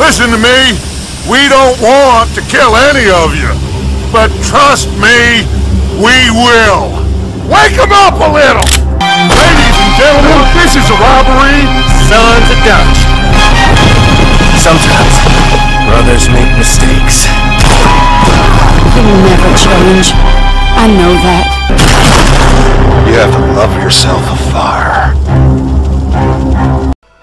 Listen to me. We don't want to kill any of you. But trust me, we will. Wake them up a little! Ladies and gentlemen, this is a robbery. Sons of Dutch. Sometimes, brothers make mistakes. You never change. I know that. You have to love yourself afar.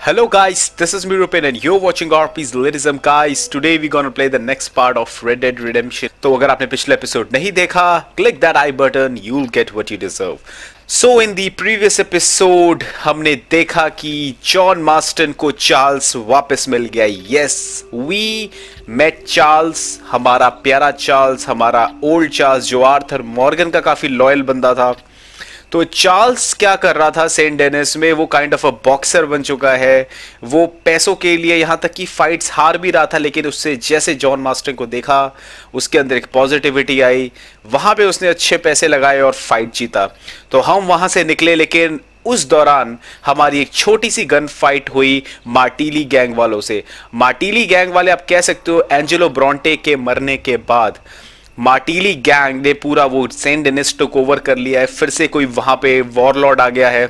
Hello guys, this is me Rupin and you're watching Rp's Elitism. Guys, today we're gonna play the next part of Red Dead Redemption. So if you haven't seen the previous episode, click that I button, you'll get what you deserve. So in the previous episode, हमने देखा कि John Marston को Charles वापस मिल गया. Yes, we met Charles, हमारा प्यारा Charles, हमारा old Charles जो Arthur Morgan का काफी लॉयल बंदा था. तो चार्ल्स क्या कर रहा था सेंट डेनिस में, वो काइंड ऑफ अ बॉक्सर बन चुका है. वो पैसों के लिए यहाँ तक कि फाइट्स हार भी रहा था, लेकिन उससे जैसे जॉन मास्टन को देखा उसके अंदर एक पॉजिटिविटी आई. वहाँ पे उसने अच्छे पैसे लगाए और फाइट जीता. तो हम वहाँ से निकले, लेकिन उस दौरान हमारी एक छोटी सी गन फाइट हुई मार्टिली गैंग वालों से. मार्टिली गैंग वाले आप कह सकते हो एंजेलो ब्रॉन्टे के मरने के बाद मार्टिली गैंग ने पूरा वो सेंट डेनिस टोक ओवर कर लिया है. फिर से कोई वहाँ पे वॉरलॉर्ड आ गया है.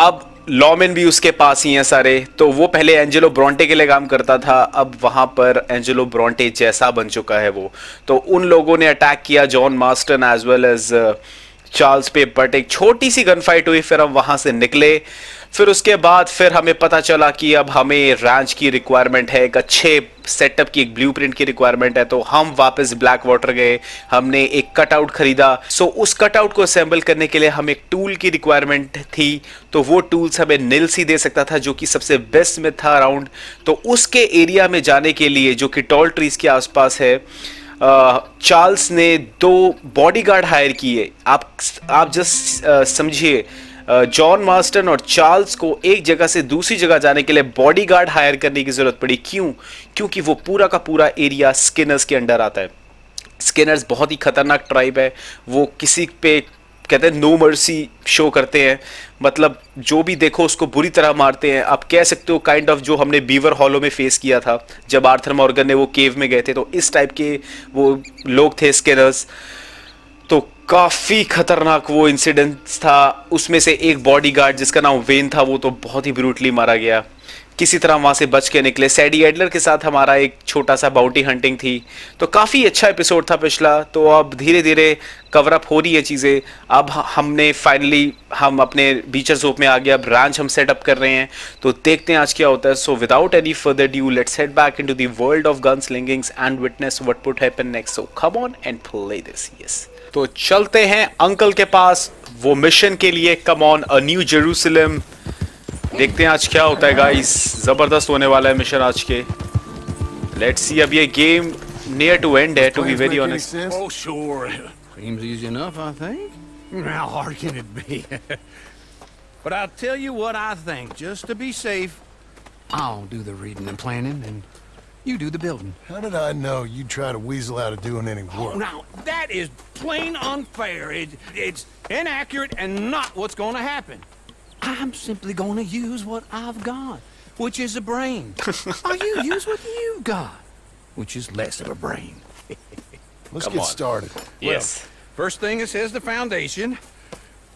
अब लॉमेन भी उसके पास ही हैं सारे. तो वो पहले एंजेलो ब्रॉन्टे के लिए काम करता था, अब वहाँ पर एंजेलो ब्रॉन्टे जैसा बन चुका है वो. तो उन लोगों ने अटैक किया John Marston as well as Charles पे, बट एक छोटी सी गन फाइट हुई. फिर हम वहाँ से निकले. फिर उसके बाद फिर हमें पता चला कि अब हमें रैंच की रिक्वायरमेंट है, एक अच्छे सेटअप की, एक ब्लूप्रिंट की रिक्वायरमेंट है. तो हम वापस ब्लैक वाटर गए, हमने एक कटआउट खरीदा. सो उस कटआउट को असेंबल करने के लिए हमें एक टूल की रिक्वायरमेंट थी. तो वो टूल्स हमें निल्स ही दे सकता था जो कि सबसे बेस्ट में था अराउंड. तो उसके एरिया में जाने के लिए जो कि टॉल ट्रीज के आसपास है, चार्ल्स ने दो बॉडीगार्ड हायर किए. आप जस्ट समझिए, जॉन मार्स्टन और चार्ल्स को एक जगह से दूसरी जगह जाने के लिए बॉडीगार्ड हायर करने की ज़रूरत पड़ी. क्यों? क्योंकि वो पूरा का पूरा एरिया स्किनर्स के अंडर आता है. स्किनर्स बहुत ही खतरनाक ट्राइब है. वो किसी पे कहते हैं नो मर्सी शो करते हैं, मतलब जो भी देखो उसको बुरी तरह मारते हैं. आप कह सकते हो काइंड ऑफ जो हमने बीवर हॉलो में फेस किया था जब आर्थर मॉर्गन ने वो केव में गए थे, तो इस टाइप के वो लोग थे स्किनर्स. तो काफ़ी खतरनाक वो इंसिडेंट्स था. उसमें से एक बॉडीगार्ड जिसका नाम वेन था, वो तो बहुत ही ब्रूटली मारा गया. किसी तरह वहाँ से बच के निकले. सैडी एडलर के साथ हमारा एक छोटा सा बाउटी हंटिंग थी. तो काफ़ी अच्छा एपिसोड था पिछला. तो अब धीरे धीरे कवरअप हो रही है चीज़ें. अब हमने फाइनली हम अपने बीचर्स होप में आ गया. अब रैंच हम सेटअप कर रहे हैं. तो देखते हैं आज क्या होता है. So without any further due let's head back into the world of gun slingings and witness what would happen next. So come on and play this. Yes, तो चलते हैं अंकल के पास वो मिशन के लिए. Come on a new Jerusalem. देखते हैं आज क्या होता है गाइस. जबरदस्त होने वाला है मिशन आज के. Let's see. अब ये गेम नियर टू एंड है to be very honest. Oh sure seems easy enough I think. How hard can it be? But I'll tell you what I think, just to be safe I'll do the reading and planning and you do the building. How did I know you'd try to weasel out of doing any work? Oh, now that is plain unfair. It's inaccurate and not what's going to happen. I'm simply going to use what I've got, which is a brain. Or you use what you've got, which is less of a brain. Let's get started. Yes. Well, first thing it says the foundation,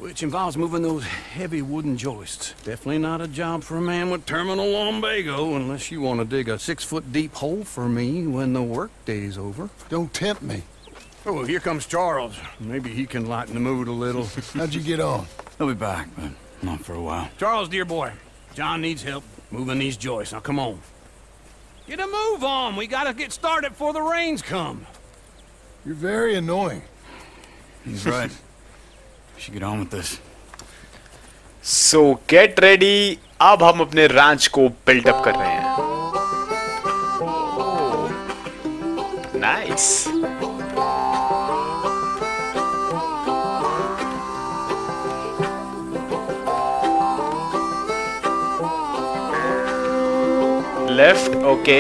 which involves moving those heavy wooden joists. Definitely not a job for a man with terminal lumbago unless you want to dig a 6-foot deep hole for me when the work day's over. Don't tempt me. Oh, here comes Charles. Maybe he can lighten the mood a little. How'd you get on? He'll be back, but... not for a while. Charles, dear boy, John needs help moving these joists. Now, come on. Get a move on. We gotta get started before the rains come. You're very annoying. He's right. We should get on with this. So, get ready. अब हम अपने ranch को build up कर रहे हैं. Nice. Left, okay.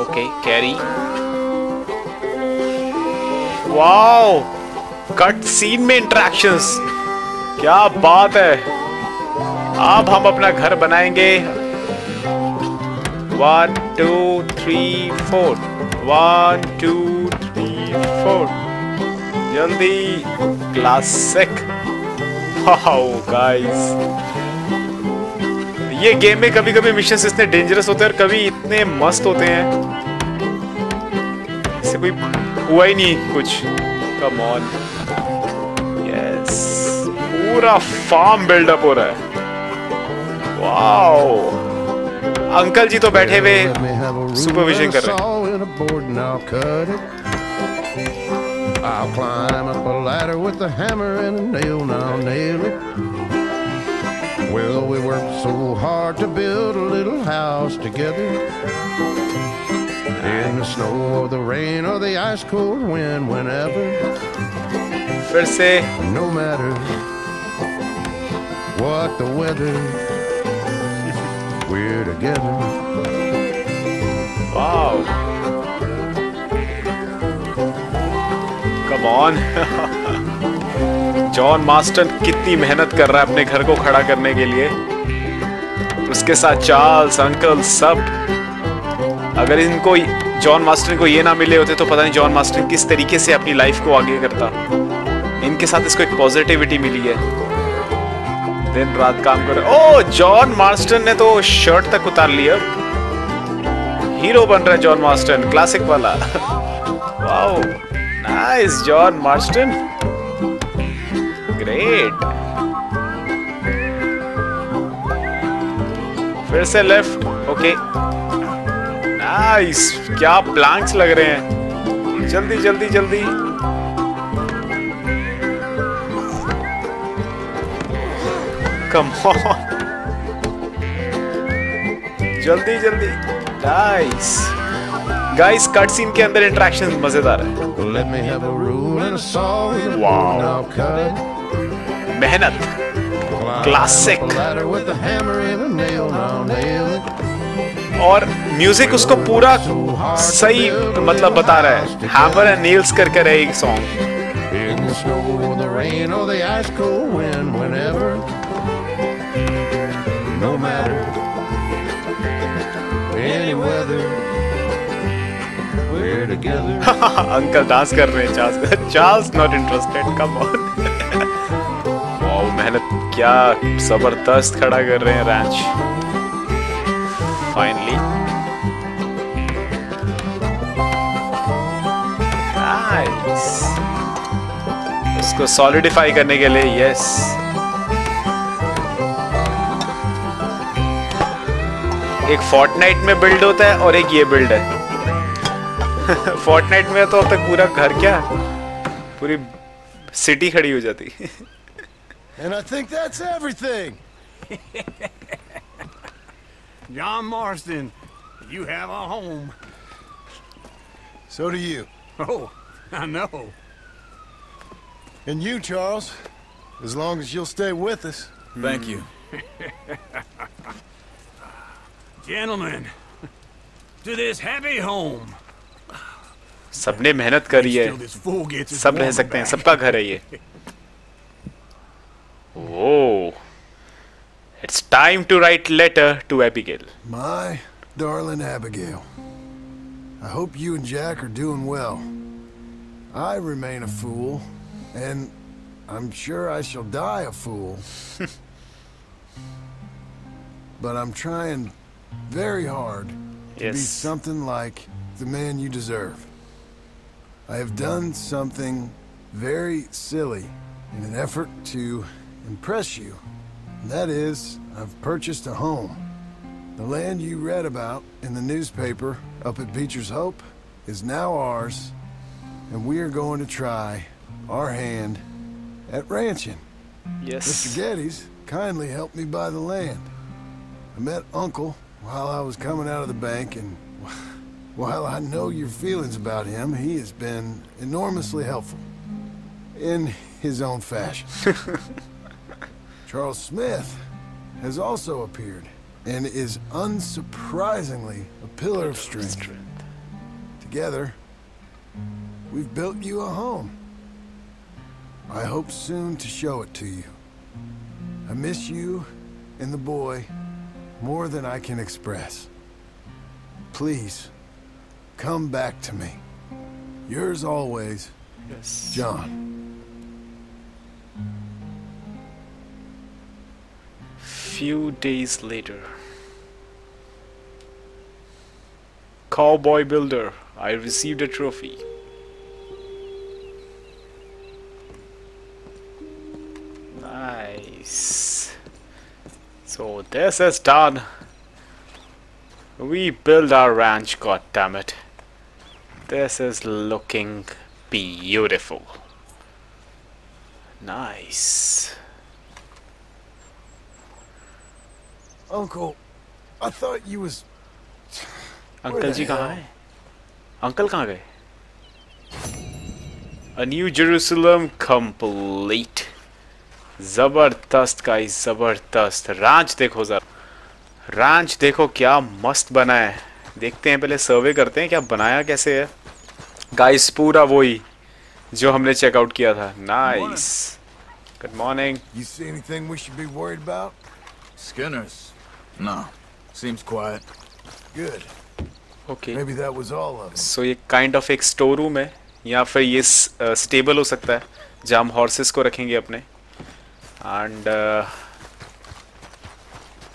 Okay, carry. Wow! Cut scene में interactions. क्या बात है! अब हम अपना घर बनाएंगे. 1, 2, 3, 4. 1, 2, 3, 4. Jaldi, classic. Wow, guys. ये गेम में कभी-कभी मिशंस इतने डेंजरस होते हैं और कभी इतने मस्त होते हैं। इससे कोई हुआ ही नहीं कुछ। Come on. Yes. पूरा farm build up हो रहा है। Wow. अंकल जी तो बैठे हुए supervision कर रहे हैं। I'll climb up a ladder with a hammer and a nail, now nail it. Well, we worked so hard to build a little house together. In the snow or the rain or the ice cold wind, whenever. No matter what the weather, we're together. Wow. Come on. John Marston कितनी मेहनत कर रहा है अपने घर को खड़ा करने के लिए. उसके साथ चार्ल्स, अंकल, सब. अगर इनको जॉन मास्टन को ये ना मिले होते तो पता नहीं जॉन मास्टन किस तरीके से अपनी लाइफ को आगे करता. इनके साथ इसको एक पॉजिटिविटी मिली है. दिन रात काम कर. ओ, जॉन मास्टन ने तो शर्ट तक उतार लिया. हीरो बन रहा है जॉन मास्टन, क्लासिक वाला. Wow. Nice, John Marston. Great. फिर से लेफ्ट. ओके. नाइस. क्या प्लैंक्स लग रहे हैं. जल्दी जल्दी जल्दी. Come on. जल्दी जल्दी. नाइस. Guys, cutscene के अंदर interactions मजेदार है. Wow. मेहनत. Classic. और म्यूजिक उसको पूरा सही मतलब बता रहा है. हैमर एंड नेल्स करके रहे एक सॉन्ग. अंकल डांस कर रहे हैं. Charles, Charles not interested. Come on. Wow, मेहनत क्या जबरदस्त खड़ा कर रहे हैं रैंच. फाइनली. नाइस. इसको सॉलिडिफाई करने के लिए. यस. एक फोर्टनाइट में बिल्ड होता है और एक ये बिल्ड है. फोर्टनाइट में तो अब तक पूरा घर क्या पूरी सिटी खड़ी हो जाती. And I think that's everything. John Marston, you have a home. So do you. Oh, I know. And you, Charles, as long as you'll stay with us. Thank you. Gentlemen, to this happy home. सबने मेहनत करी है, सब रह सकते हैं, सबका घर है ये. Oh, it's time to write letter to Abigail. My darling Abigail, I hope you and Jack are doing well. I remain a fool, and I'm sure I shall die a fool. But I'm trying very hard to be something like the man you deserve. I have done something very silly in an effort to impress you. And that is, I've purchased a home. The land you read about in the newspaper up at Beecher's Hope is now ours, and we are going to try our hand at ranching. Yes. Mr. Geddes kindly helped me buy the land. I met Uncle while I was coming out of the bank, and while I know your feelings about him, he has been enormously helpful in his own fashion. Charles Smith has also appeared and is unsurprisingly a pillar of strength. Together, we've built you a home. I hope soon to show it to you. I miss you and the boy more than I can express. Please, come back to me. Yours always, yes. John. Few days later. Cowboy builder, I received a trophy. Nice. So this is done. We build our ranch, goddammit. This is looking beautiful. Nice. Uncle, I thought you was. Uncle ji kahan hai? Uncle kahan gaye? A New Jerusalem complete. Zabardast guys, zabardast. Ranch देखो जरा. Ranch देखो क्या मस्त बना है. देखते हैं पहले सर्वे करते हैं क्या बनाया कैसे है. Guys पूरा वही जो हमने चेकआउट किया था. Nice. Good morning. You see anything we should be worried about? Skinners. No, seems quiet. Good. Okay. Maybe that was all of them. So ये kind of एक store room है, या फिर ये stable हो सकता है, जहाँ हम horses को रखेंगे अपने. And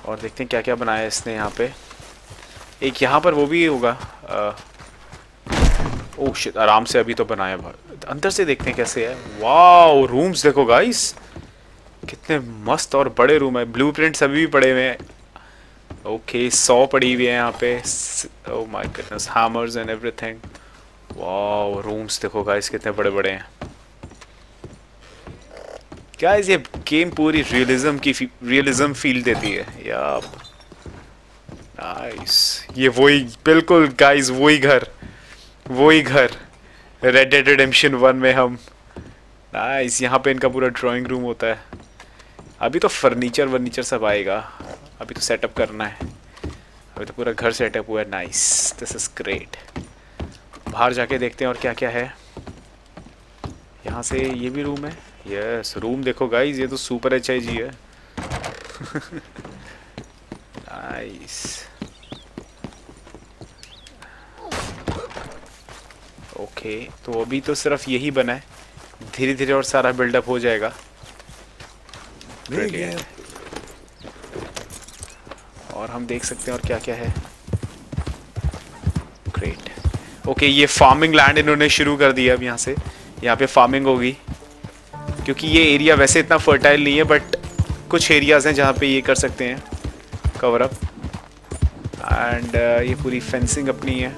और देखते हैं क्या-क्या बनाया है इसने यहाँ पे. एक यहाँ पर वो भी होगा. Oh shit, आराम से अभी तो बनाया भाई. अंदर से देखते हैं कैसे है. Wow, rooms देखो guys. कितने मस्त और बड़े रूम है. ब्लूप्रिंट्स अभी भी पड़े हुए हैं. ओके 100 पड़ी हुई है यहाँ पे. Oh my goodness, hammers and everything. Wow rooms देखो गाइस कितने बड़े बड़े हैं. गाइस ये गेम पूरी रियलिज्म की रियलिज्म फील देती है. यार नाइस. ये वही बिल्कुल गाइस वही घर रेड डेड रिडेम्पशन 1 में हम. नाइस. यहाँ पे इनका पूरा ड्राइंग रूम होता है. अभी तो फर्नीचर वर्नीचर सब आएगा. अभी तो सेटअप करना है. अभी तो पूरा घर सेटअप हुआ है. नाइस. This is great. बाहर जाके देखते हैं और क्या क्या है. यहाँ से ये भी रूम है. यस रूम देखो गाइस. ये तो सुपर एचआईजी है. नाइस. ओके तो अभी तो सिर्फ यही बना है. धीरे धीरे और सारा बिल्डअप हो जाएगा. और हम देख सकते हैं और क्या क्या है. ग्रेट. ओके ये फार्मिंग लैंड इन्होंने शुरू कर दी है. अब यहाँ से यहाँ पे फार्मिंग होगी क्योंकि ये एरिया वैसे इतना फर्टाइल नहीं है बट कुछ एरियाज हैं जहाँ पे ये कर सकते हैं कवर अप. एंड ये पूरी फेंसिंग अपनी है.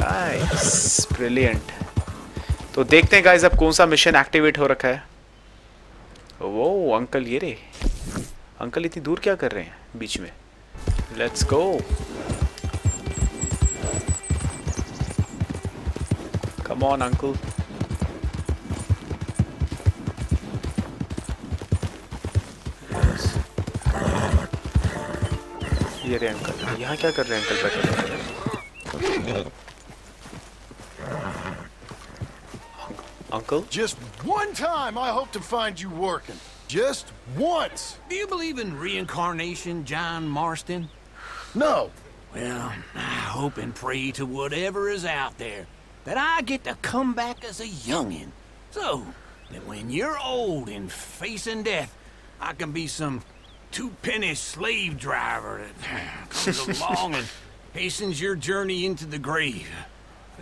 नाइस. ब्रिलियंट. तो देखते हैं गाइस अब कौन सा मिशन एक्टिवेट हो रखा है. वो अंकल ये रे अंकल इतनी दूर क्या कर रहे हैं बीच में. Let's go. Come on uncle. ये रे अंकल यहाँ क्या कर रहे हैं अंकल बैठे. Uncle? Just one time I hope to find you working. Just once. Do you believe in reincarnation, John Marston? No. Well, I hope and pray to whatever is out there that I get to come back as a youngin'. So that when you're old and facing death, I can be some two-penny slave driver that comes along and hastens your journey into the grave.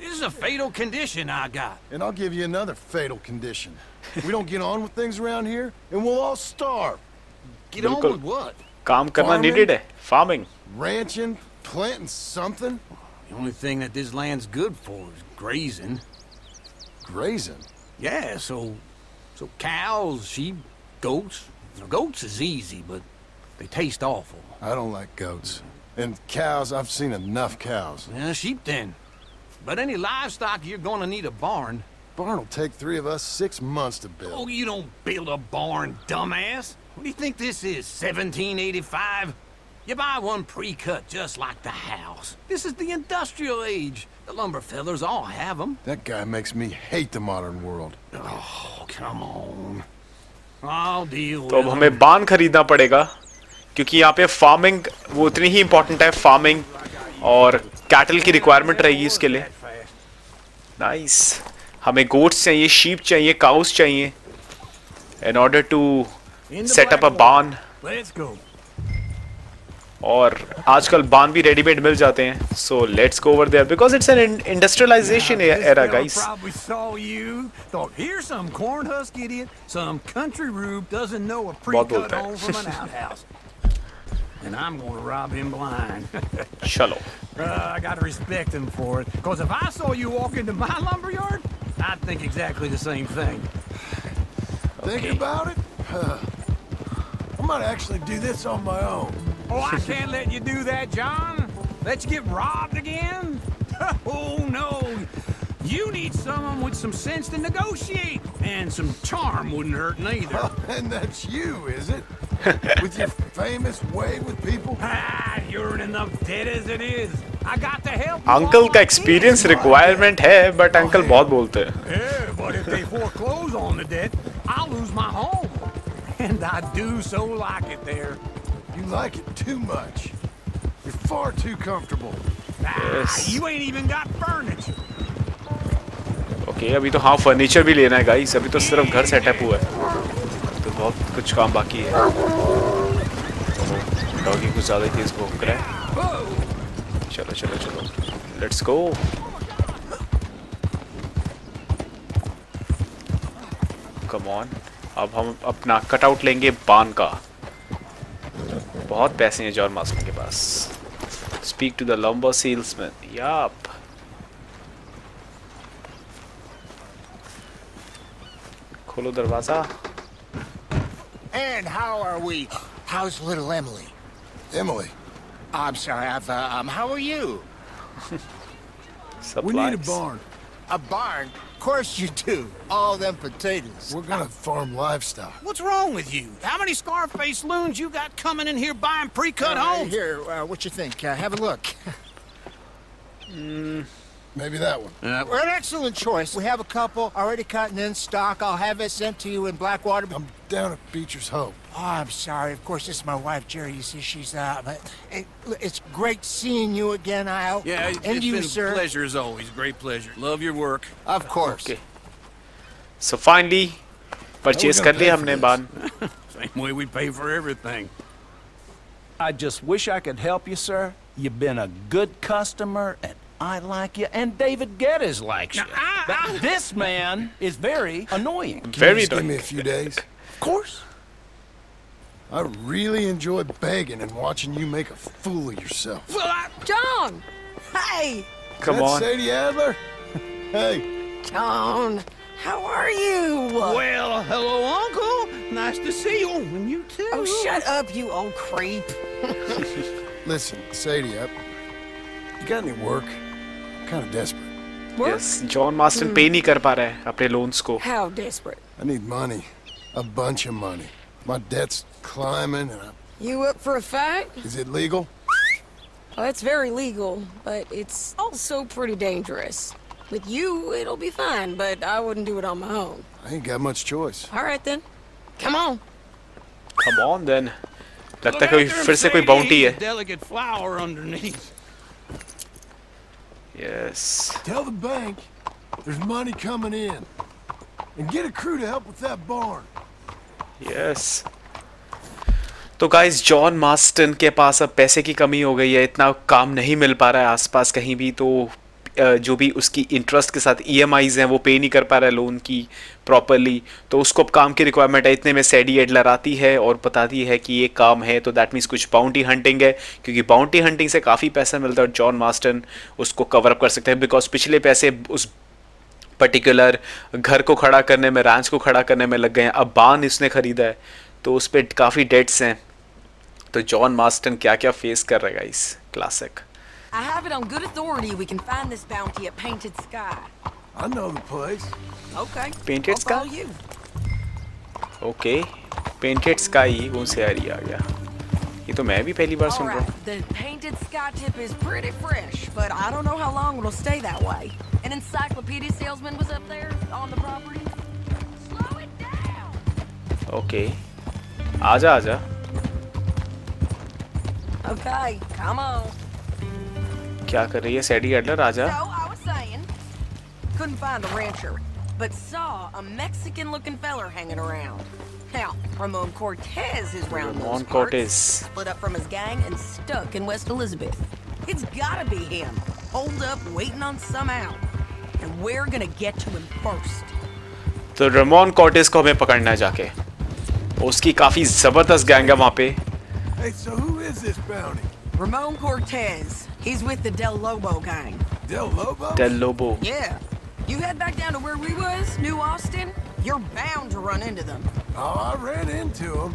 This is a fatal condition I got. And I'll give you another fatal condition. We don't get on with things around here, and we'll all starve. Get on with what? काम करना needed है. Farming. Ranching, planting something. The only thing that this land's good for is grazing. Grazing? Yeah, so cows, sheep, goats. Now, goats is easy, but they taste awful. I don't like goats. And cows, I've seen enough cows. Yeah, sheep then. But any livestock, you're gonna need a barn. Barn'll take 3 of us 6 months to build. Oh, you don't build a barn, dumbass. What do you think this is, 1785? You buy one pre-cut just like the house. This is the industrial age. The lumber fellers all have them. That guy makes me hate the modern world. Oh, come on. I'll deal with it. तो हमें barn खरीदना पड़ेगा. क्योंकि यहाँ पे farming वो उतनी ही इम्पोर्टेंट है, फार्मिंग और कैटल की रिक्वायरमेंट रहेगी इसके लिए। नाइस, हमें गोट्स चाहिए, शीप चाहिए, काउस चाहिए in order to set up a barn. और आजकल बान भी रेडीमेड मिल जाते हैं, so let's go over there because it's an industrialisation era guys. बहुत बोलता है। And I'm going to rob him blind. Chalo. I got to respect him for it, because if I saw you walk into my lumberyard, I'd think exactly the same thing. Okay. Think about it? I might actually do this on my own. Oh, I can't let you do that, John. Let you get robbed again? Oh, no. You need someone with some sense to negotiate. And some charm wouldn't hurt neither. And that's you, is it? With your famous way with people? Ah, you're in enough debt as it is. I got to help. Uncle ka experience requirement hai, but uncle bahut bolte hai. Yeah, but if they foreclose on the debt, I'll lose my home. And I do so like it there. You like it too much. You're far too comfortable. Yes. Ah, you ain't even got furniture. Okay, abhi to haan furniture bhi lena hai guys. Abhi to sirf ghar set up hua hai. बहुत कुछ काम बाकी है। Doggy कुछ ज़्यादा ही तेज भौंक रहा है। चलो चलो चलो, लेट्स गो। कम ऑन, अब हम अपना कटआउट लेंगे बान का। बहुत पैसे हैं जॉन मार्स्टन के पास। Speak to the lumber salesman. Yup. खोलो दरवाजा। And how are we? How's little Emily? Emily? I'm sorry, how are you? We need a barn. A barn? Of course you do. All them potatoes. We're gonna farm livestock. What's wrong with you? How many Scarface loons you got coming in here buying pre-cut homes? Here, what you think? Have a look. Maybe that one. We're an excellent choice. We have a couple already cutting in stock. I'll have it sent to you in Blackwater. I'm down at Beecher's Hope. Oh, I'm sorry. Of course, this is my wife, Jerry. You see, she's out. But it's great seeing you again, Al. Yeah, it's been a pleasure as always. Great pleasure. Love your work. Of course. Okay. So finally, purchase kar liya humne ban. Same way we pay for everything. I just wish I could help you, sir. You've been a good customer and I like you, and David Geddes likes you. Now, but this man is very annoying. Very annoying. Give me a few days. Of course. I really enjoy begging and watching you make a fool of yourself. John! Hey! Come on. Sadie Adler? Hey. John, how are you? Well, hello, Uncle. Nice to see you. And you too. Oh, shut up, you old creep. Listen, Sadie, you got any work? Kind of desperate. Work? Yes, John Marston pay नहीं कर पा रहा है अपने loans को. How desperate? I need money, a bunch of money. My debt's climbing. And you up for a fight? Is it legal? Well, it's very legal, but it's also pretty dangerous. With you, it'll be fine, but I wouldn't do it on my own. I ain't got much choice. All right then, come on. Come on then. लगता है कोई फिर से कोई bounty है. Delicate flower underneath. Yes. Tell the bank there's money coming in, and get a crew to help with that barn. Yes. तो guys, John Marston के पास अब पैसे की कमी हो गई है, इतना काम नहीं मिल पा रहा है आसपास कहीं भी, तो जो भी उसकी इंटरेस्ट के साथ EMIs हैं वो पे नहीं कर पा रहा है लोन की प्रॉपरली, तो उसको अब काम की रिक्वायरमेंट है। इतने में सैडी एडलर आती है और बताती है कि ये काम है, तो दैट मीन्स कुछ बाउंटी हंटिंग है, क्योंकि बाउंटी हंटिंग से काफ़ी पैसा मिलता है और जॉन मार्स्टन उसको कवर अप कर सकते हैं बिकॉज पिछले पैसे उस पर्टिकुलर घर को खड़ा करने में, रांच को खड़ा करने में लग गए हैं। अब बान इसने ख़रीदा है तो उस पर काफ़ी डेट्स हैं, तो जॉन मार्स्टन क्या क्या फेस कर रहा है इस classic. I have it on good authority we can find this bounty at Painted Sky. I know the place. Okay. Painted Sky? You. Okay. Painted Sky wo saari aa gaya. Ye to main bhi pehli baar sun raha hu. The Painted Sky tip is pretty fresh, but I don't know how long it'll stay that way. An encyclopedia salesman was up there on the property. Slow it down. Okay. Aaja aaja. Okay, come on. क्या कर रही है Sadie Adler राजा? So I was saying, couldn't find the rancher, but saw a Mexican-looking feller hanging around. Now Ramon Cortez is round those parts. Ramon Cortez split up from his gang and stuck in West Elizabeth. It's gotta be him. Holed up, waiting on some out, and we're gonna get to him first. तो Ramon Cortez को हमें पकड़ना है जाके. उसकी काफी ज़बरदस्त gang है वहाँ पे. Hey, so who is this bounty? Ramon Cortez. He's with the Del Lobo gang. Del Lobo? Del Lobo. Yeah. You head back down to where we was, New Austin, you're bound to run into them. Oh, I ran into them.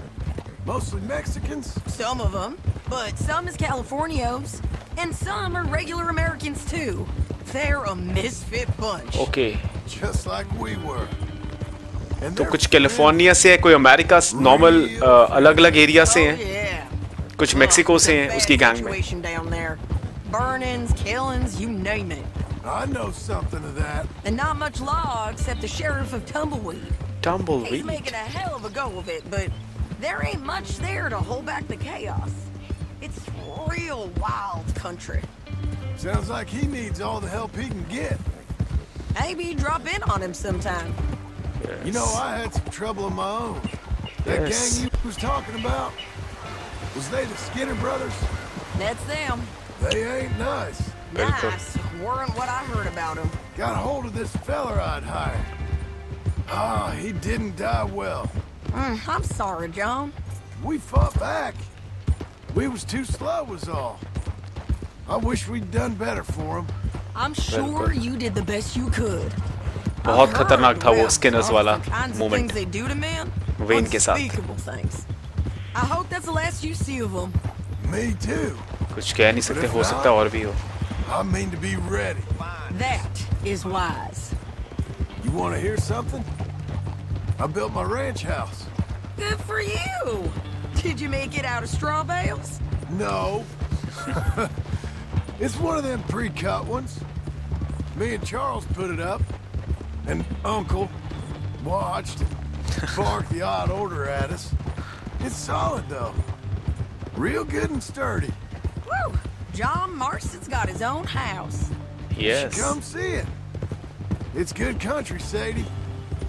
Mostly Mexicans. Some of them. But some is Californios. And some are regular Americans too. They're a misfit bunch. Okay. Just like we were. तो कुछ California से है, कोई America normal अलग-अलग area से हैं, कुछ Mexico से हैं उसकी गैंग में। Burnings, killings, you name it. I know something of that. And not much law except the sheriff of Tumbleweed. Tumbleweed. He's making a hell of a go of it, but there ain't much there to hold back the chaos. It's real wild country. Sounds like he needs all the help he can get. Maybe drop in on him sometime. Yes. You know, I had some trouble of my own. That gang you was talking about, was they the Skinner brothers? That's them. They ain't nice. Nice weren't what I heard about them. Got a hold of this feller I'd hired. Ah, he didn't die well. I'm sorry, John. We fought back. We was too slow was all. I wish we'd done better for him. I'm sure you did the best you could. बहुत खतरनाक था वो Skinner's वाला moment when के साथ. कुछ कह नहीं सकते, हो सकता और भी हो. It's one of them pre-cut ones. Me and Charles put it up. And Uncle watched and barked the odd order at us. It's solid though, real good and sturdy. Woo! John Marston's got his own house. Yes. You should come see it. It's good country, Sadie.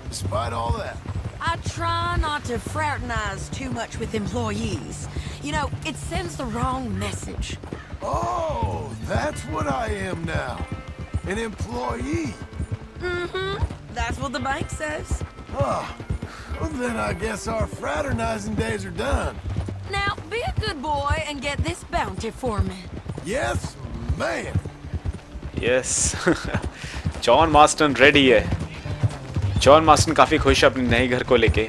Despite all that. I try not to fraternize too much with employees. You know, it sends the wrong message. Oh, that's what I am now. An employee. Mm-hmm. That's what the bank says. Oh, well then I guess our fraternizing days are done. Now, be a good boy and get this bounty for me. Yes, ma'am. Yes. John Marston ready है. John Marston काफी खुश है अपने नए घर को लेके.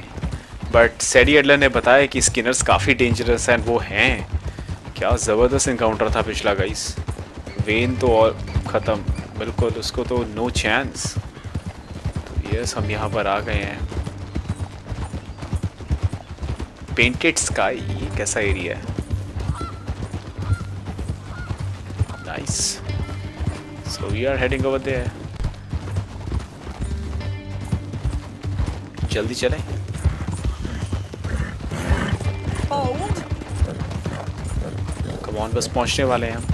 But Sadie Adler ने बताया कि स्किनर्स काफी डेंजरस हैं और वो हैं. क्या जबरदस्त एनकाउंटर था पिछला गाइस. वेन तो और खत्म. बिल्कुल उसको तो नो चांस. यस हम यहाँ पर आ गए हैं. पेंटेड स्काई ये कैसा एरिया है. Nice. So we are heading over there. जल्दी चलें. कम ऑन बस पहुँचने वाले हैं हम.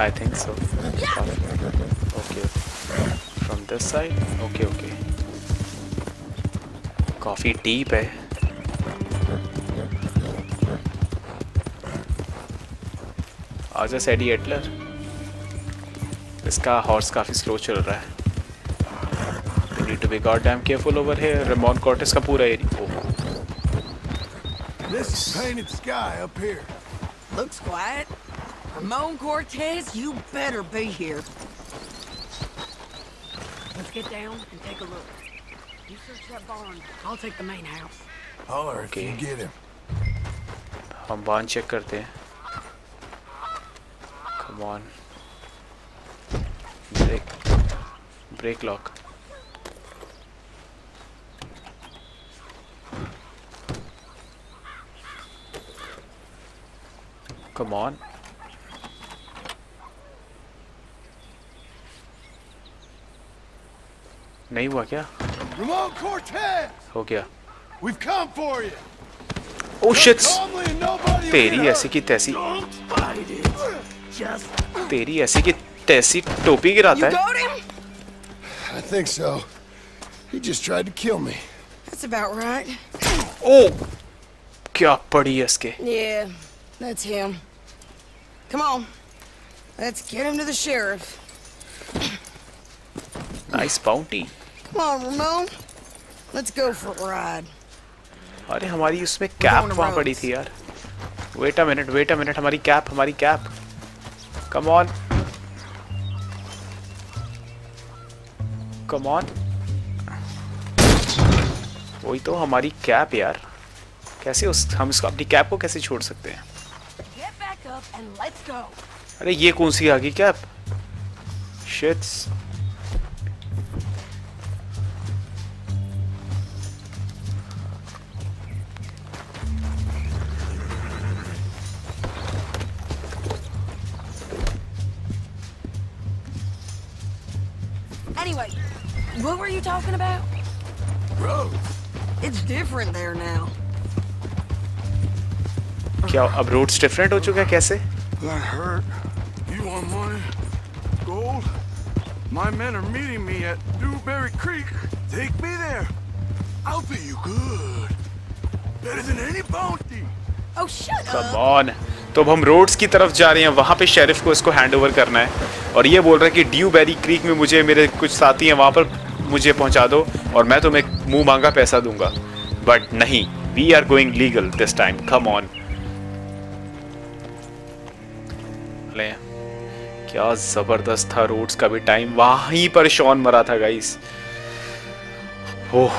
I think so. Yeah. Okay. From this side. Okay, okay. Coffee deep है. आजा Sadie Adler. इसका horse काफी slow चल रहा है. We need to be goddamn careful over here. Ramon Cortez का पूरा area. This is painted sky up here. Looks quiet. Ramon Cortez, you better be here. Let's get down and take a look. You search that barn. I'll take the main house. Holler if you get him. हम barn check करते हैं. Come on. Break lock. Come on. नहीं हुआ क्या? Ramon Cortez! हो गया. We've come for you. Oh shit! तेरी ऐसी की तैसी टोपी गिराता है. I think so. He just tried to kill me. That's about right. Oh, क्या पड़ी है इसके? Yeah, that's him. Come on, let's get him to the sheriff. Nice bounty. Come on, Ramon. Let's go for a ride. अरे हमारी उसमें cap वहाँ पड़ी थी यार. Wait a minute. हमारी कैप. Come on. वही तो हमारी कैप यार. कैसे हम इसको अपनी कैप को कैसे छोड़ सकते हैं? अरे ये कौन सी आ गई cap? Shits. Anyway, what were you talking about? Rhodes. It's different there now. क्या अब roads different हो चुका है कैसे? That hurt. You want money? Gold? My men are meeting me at Dewberry Creek. Take me there. I'll pay you good. Better than any bounty. Oh shut up. Come on. तो अब हम roads की तरफ जा रहे हैं. वहाँ पे शेरिफ को इसको हैंडओवर करना है और ये बोल रहा है कि ड्यूबेरी क्रीक में मुझे मेरे कुछ साथी हैं वहाँ पर मुझे पहुँचा दो और मैं तुम्हें मुँह मांगा पैसा दूंगा. बट नहीं, we are going legal this time. Come on. ले क्या ज़बरदस्त था रोड्स का भी टाइम. वहीं पर शॉन मरा था guys. Oh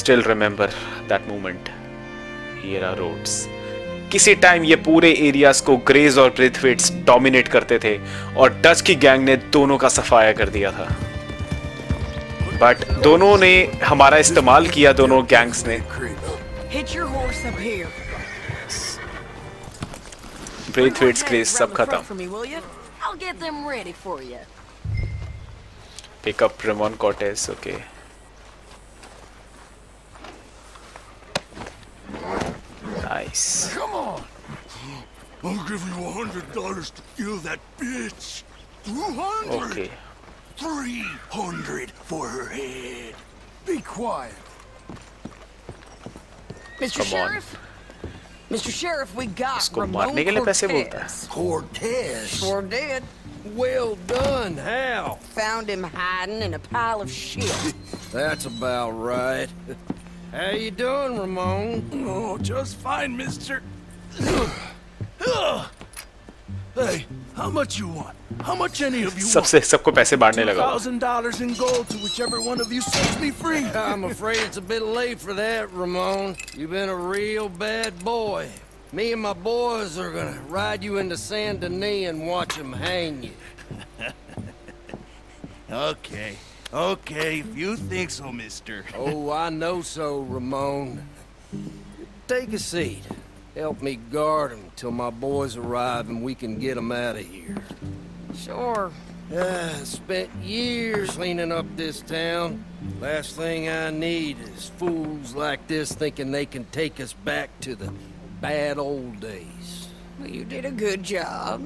still remember that moment. ये रहा रोड्स. किसी टाइम ये पूरे एरियाज को ग्रेज और ब्रेथवेट्स डोमिनेट करते थे और डच की गैंग ने दोनों का सफाया कर दिया था. बट दोनों ने हमारा इस्तेमाल किया, दोनों गैंग्स ने. ब्रेथवेट्स ग्रेज सब खत्म. Pickup Ramon Cortez. Okay nice. Come on. I'll give you $100 to kill that bitch. 200. Okay. 300 for her head. Be quiet. Mr. Sheriff. Mr. Sheriff, we got Ramon Cortez. Cortez. Sure did. Well done. How? Found him hiding in a pile of shit. That's about right. How you doing, Ramon? Oh, just fine, mister. Hey, how much you want? How much any of you want? सबको पैसे बांटने लगा. $1,000 in gold to whichever one of you sets me free. I'm afraid it's a bit late for that, Ramon. You've been a real bad boy. Me and my boys are gonna ride you into Saint Denis and watch them hang you. Okay. Okay, if you think so, mister. Oh, I know so, Ramon. Take a seat. Help me guard him till my boys arrive and we can get him out of here. Sure. Spent years cleaning up this town. Last thing I need is fools like this thinking they can take us back to the bad old days. Well, you did a good job.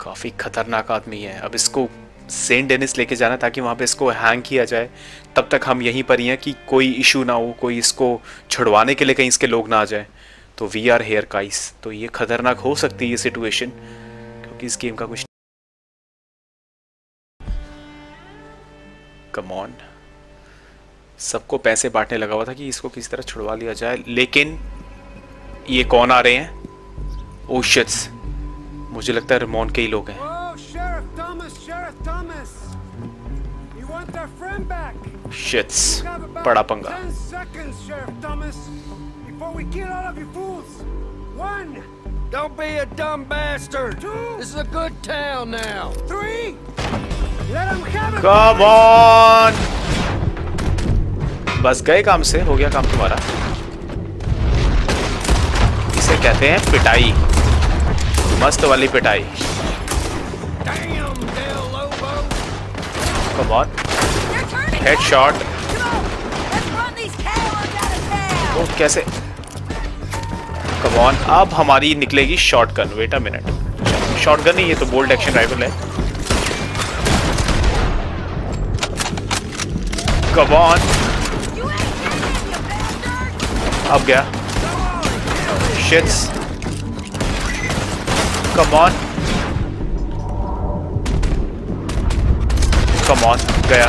काफ़ी खतरनाक आदमी है. अब इसको Saint Denis लेके जाना ताकि वहाँ पे इसको हैंग किया जाए. तब तक हम यहीं पर ही हैं कि कोई इशू ना हो, कोई इसको छुड़वाने के लिए कहीं इसके लोग ना आ जाए. तो वी आर हेयर गाइस. तो ये खतरनाक हो सकती है ये सिचुएशन क्योंकि इस गेम का कुछ. Come on. सबको पैसे बांटने लगा हुआ था कि इसको किसी तरह छुड़वा लिया जाए. लेकिन ये कौन आ रहे हैं? Oh shits. मुझे लगता है रेमॉन के ही लोग हैं. शिट्स, बड़ा पंगा. Come on! बस गए काम से. हो गया काम तुम्हारा. इसे कहते हैं पिटाई. मस्त वाली पिटाई. Come on. हेडशॉट. कैसे? कम ऑन, अब हमारी निकलेगी shotgun. Wait a minute, shotgun नहीं, ये तो बोल्ट एक्शन राइफल है। कम ऑन, अब गया। Shits, come on, come on, गया।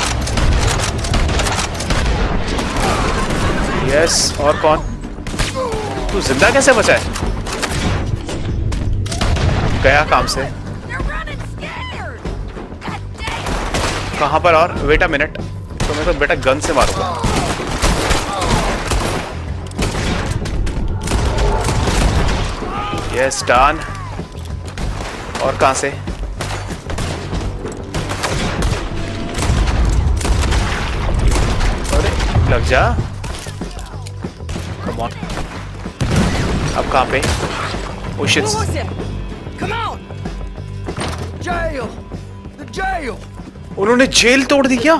यस, और कौन? तू जिंदा कैसे बचा है? गया काम से। कहाँ पर? और वेट अ मिनट, तो मैं तो बेटा गन से मारूंगा। Yes, done. और कहाँ से? अरे लग जा। Come on. अब कहाँ पे? Oh shit. उन्होंने जेल तोड़ दी क्या?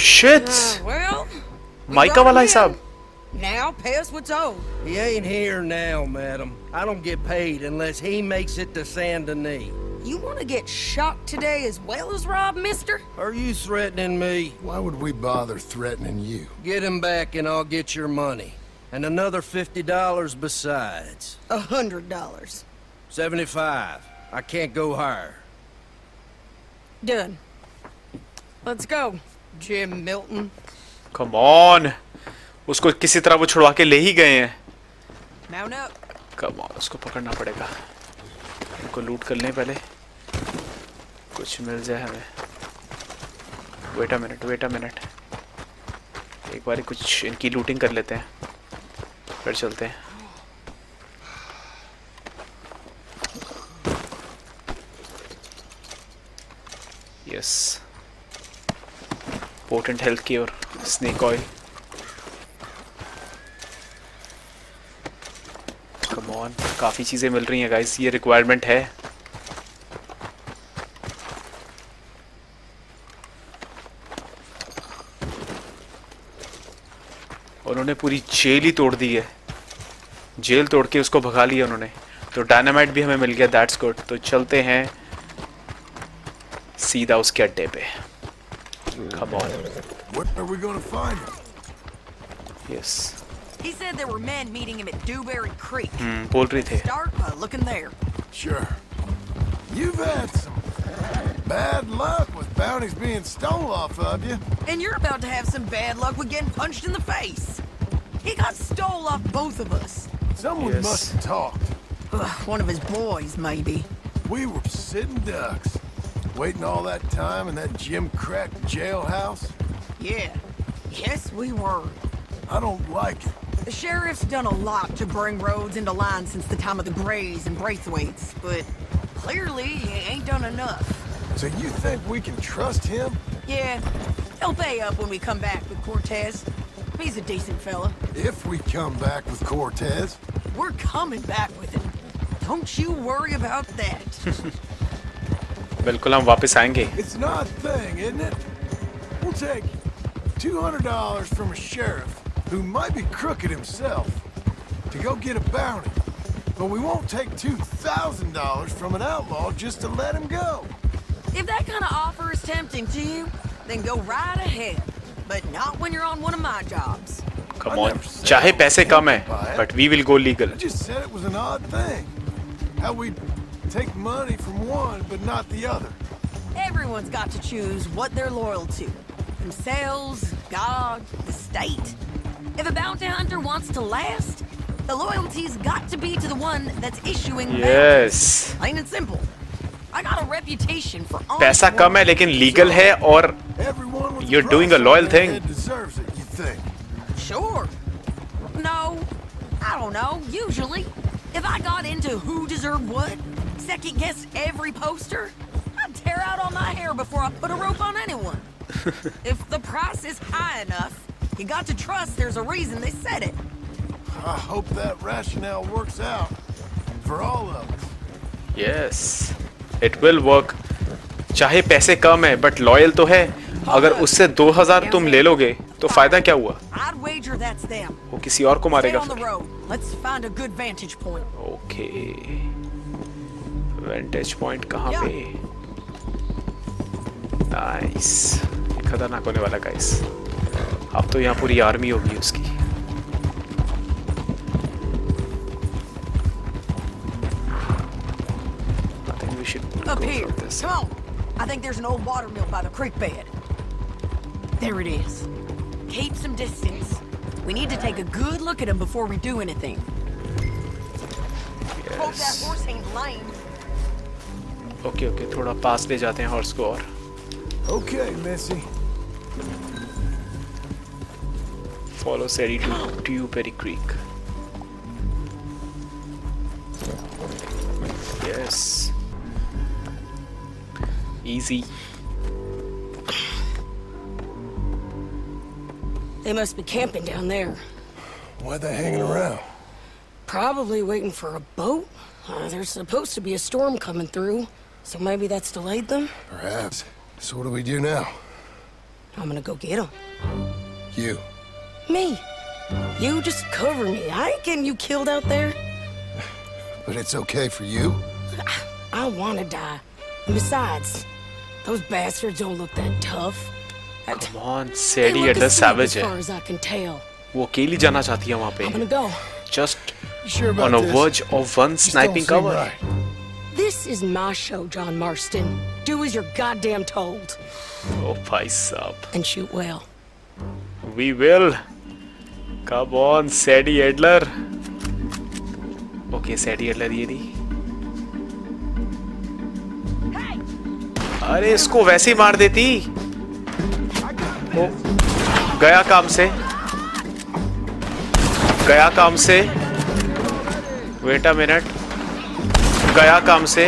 Shit. माइका वाला हिसाब। Now pay us what's owed. He ain't here now, madam. I don't get paid unless he makes it to Saint Denis. You want to get shot today as well as robbed, mister? Are you threatening me? Why would we bother threatening you? Get him back and I'll get your money. And another $50 besides. $100. 75. I can't go higher. Done. Let's go, Jim Milton. Come on. उसको किसी तरह वो छुड़वा के ले ही गए हैं. Mount up. Come on, उसको पकड़ना पड़ेगा. उनको लूट कर लें पहले, कुछ मिल जाए हमें. Wait a minute, wait a minute, एक बार कुछ इनकी लूटिंग कर लेते हैं फिर चलते हैं. यस, पोटेंट हेल्थ की और स्नेक ऑयल. कम ऑन, काफ़ी चीज़ें मिल रही हैं गाइस, ये रिक्वायरमेंट है. उन्होंने पूरी जेल ही तोड़ दी है, जेल तोड़ के उसको भगा लिया उन्होंने. तो डायनामाइट भी हमें मिल गया, दैट्स गुड. तो चलते हैं सीधा उसके अड्डे पे. Come on. Yes. He said there were men meeting him at Dewberry Creek. Poultry the. Start by looking there. Sure. You've had some bad luck with bounties being stole off of you. And you're about to have some bad luck with getting punched in the face. He got stole off both of us. Someone must have talked. One of his boys, maybe. We were sitting ducks. Waiting all that time in that gimcrack jailhouse. Yeah. Yes, we were. I don't like it. The sheriff's done a lot to bring Rhodes into line since the time of the Greys and Braithwaites, but clearly he ain't done enough. So you think we can trust him? Yeah, he'll pay up when we come back with Cortez. He's a decent fella. If we come back with Cortez? We're coming back with him. Don't you worry about that. बिल्कुल हम वापस आएंगे. It's not a thing, isn't it? We'll take $200 from a sheriff who might be crooked himself, to go get a bounty. But we won't take $2,000 from an outlaw just to let him go. If that kind of offer is tempting to you, then go right ahead. But not when you're on one of my jobs. Come on. चाहे पैसे कम हैं, but we will go legal. I just said it was an odd thing. How we take money from one, but not the other. Everyone's got to choose what they're loyal to. Themselves, God, the state. If a bounty hunter wants to last, the loyalty's got to be to the one that's issuing bounties. Yes. Plain and simple. I got a reputation for honest work. पैसा कम है लेकिन legal है और you're doing a loyal thing. Sure. No, I don't know. Usually, if I got into who deserved what, second guess every poster, I'd tear out all my hair before I put a rope on anyone. If the price is high enough, you got to trust there's a reason they said it. I hope that rationale works out for all of us. Yes, it will work. चाहे पैसे कम है, but loyal तो है. अगर उससे 2000 तुम ले लोगे तो फायदा क्या हुआ? वो किसी और को मारेगा। ओके, वेंटेज पॉइंट कहाँ पे? नाइस, खतरनाक होने वाला गाइस। अब तो यहाँ पूरी आर्मी होगी उसकी। I think there's an old water mill by the creek bed. There it is. Keep some distance. We need to take a good look at him before we do anything. Yes. Hope that horse ain't lame. Okay, okay. थोड़ा पास ले जाते हैं horse को और. Okay, Messi. Follow Sadie to Dewberry Creek. Yes. Easy. They must be camping down there. Why are they hanging around? Probably waiting for a boat. There's supposed to be a storm coming through, so maybe that's delayed them? Perhaps. So what do we do now? I'm gonna go get them. You? Me? You just cover me. I ain't getting you killed out there. But it's okay for you? I wanna die. And besides, those bastards don't look that tough. Come on, Sadie Adler savage है. वो अकेली जाना चाहती है वहाँ पे. Just on a verge of one sniping cover. This is my show, John Marston. Do as you're goddamn told. Oh, pice up. And shoot well. We will. Come on, Sadie Adler. Okay, Sadie Adler ये थी. अरे इसको वैसे ही मार देती, गया काम से, गया काम से। वेट अ मिनट, गया काम से।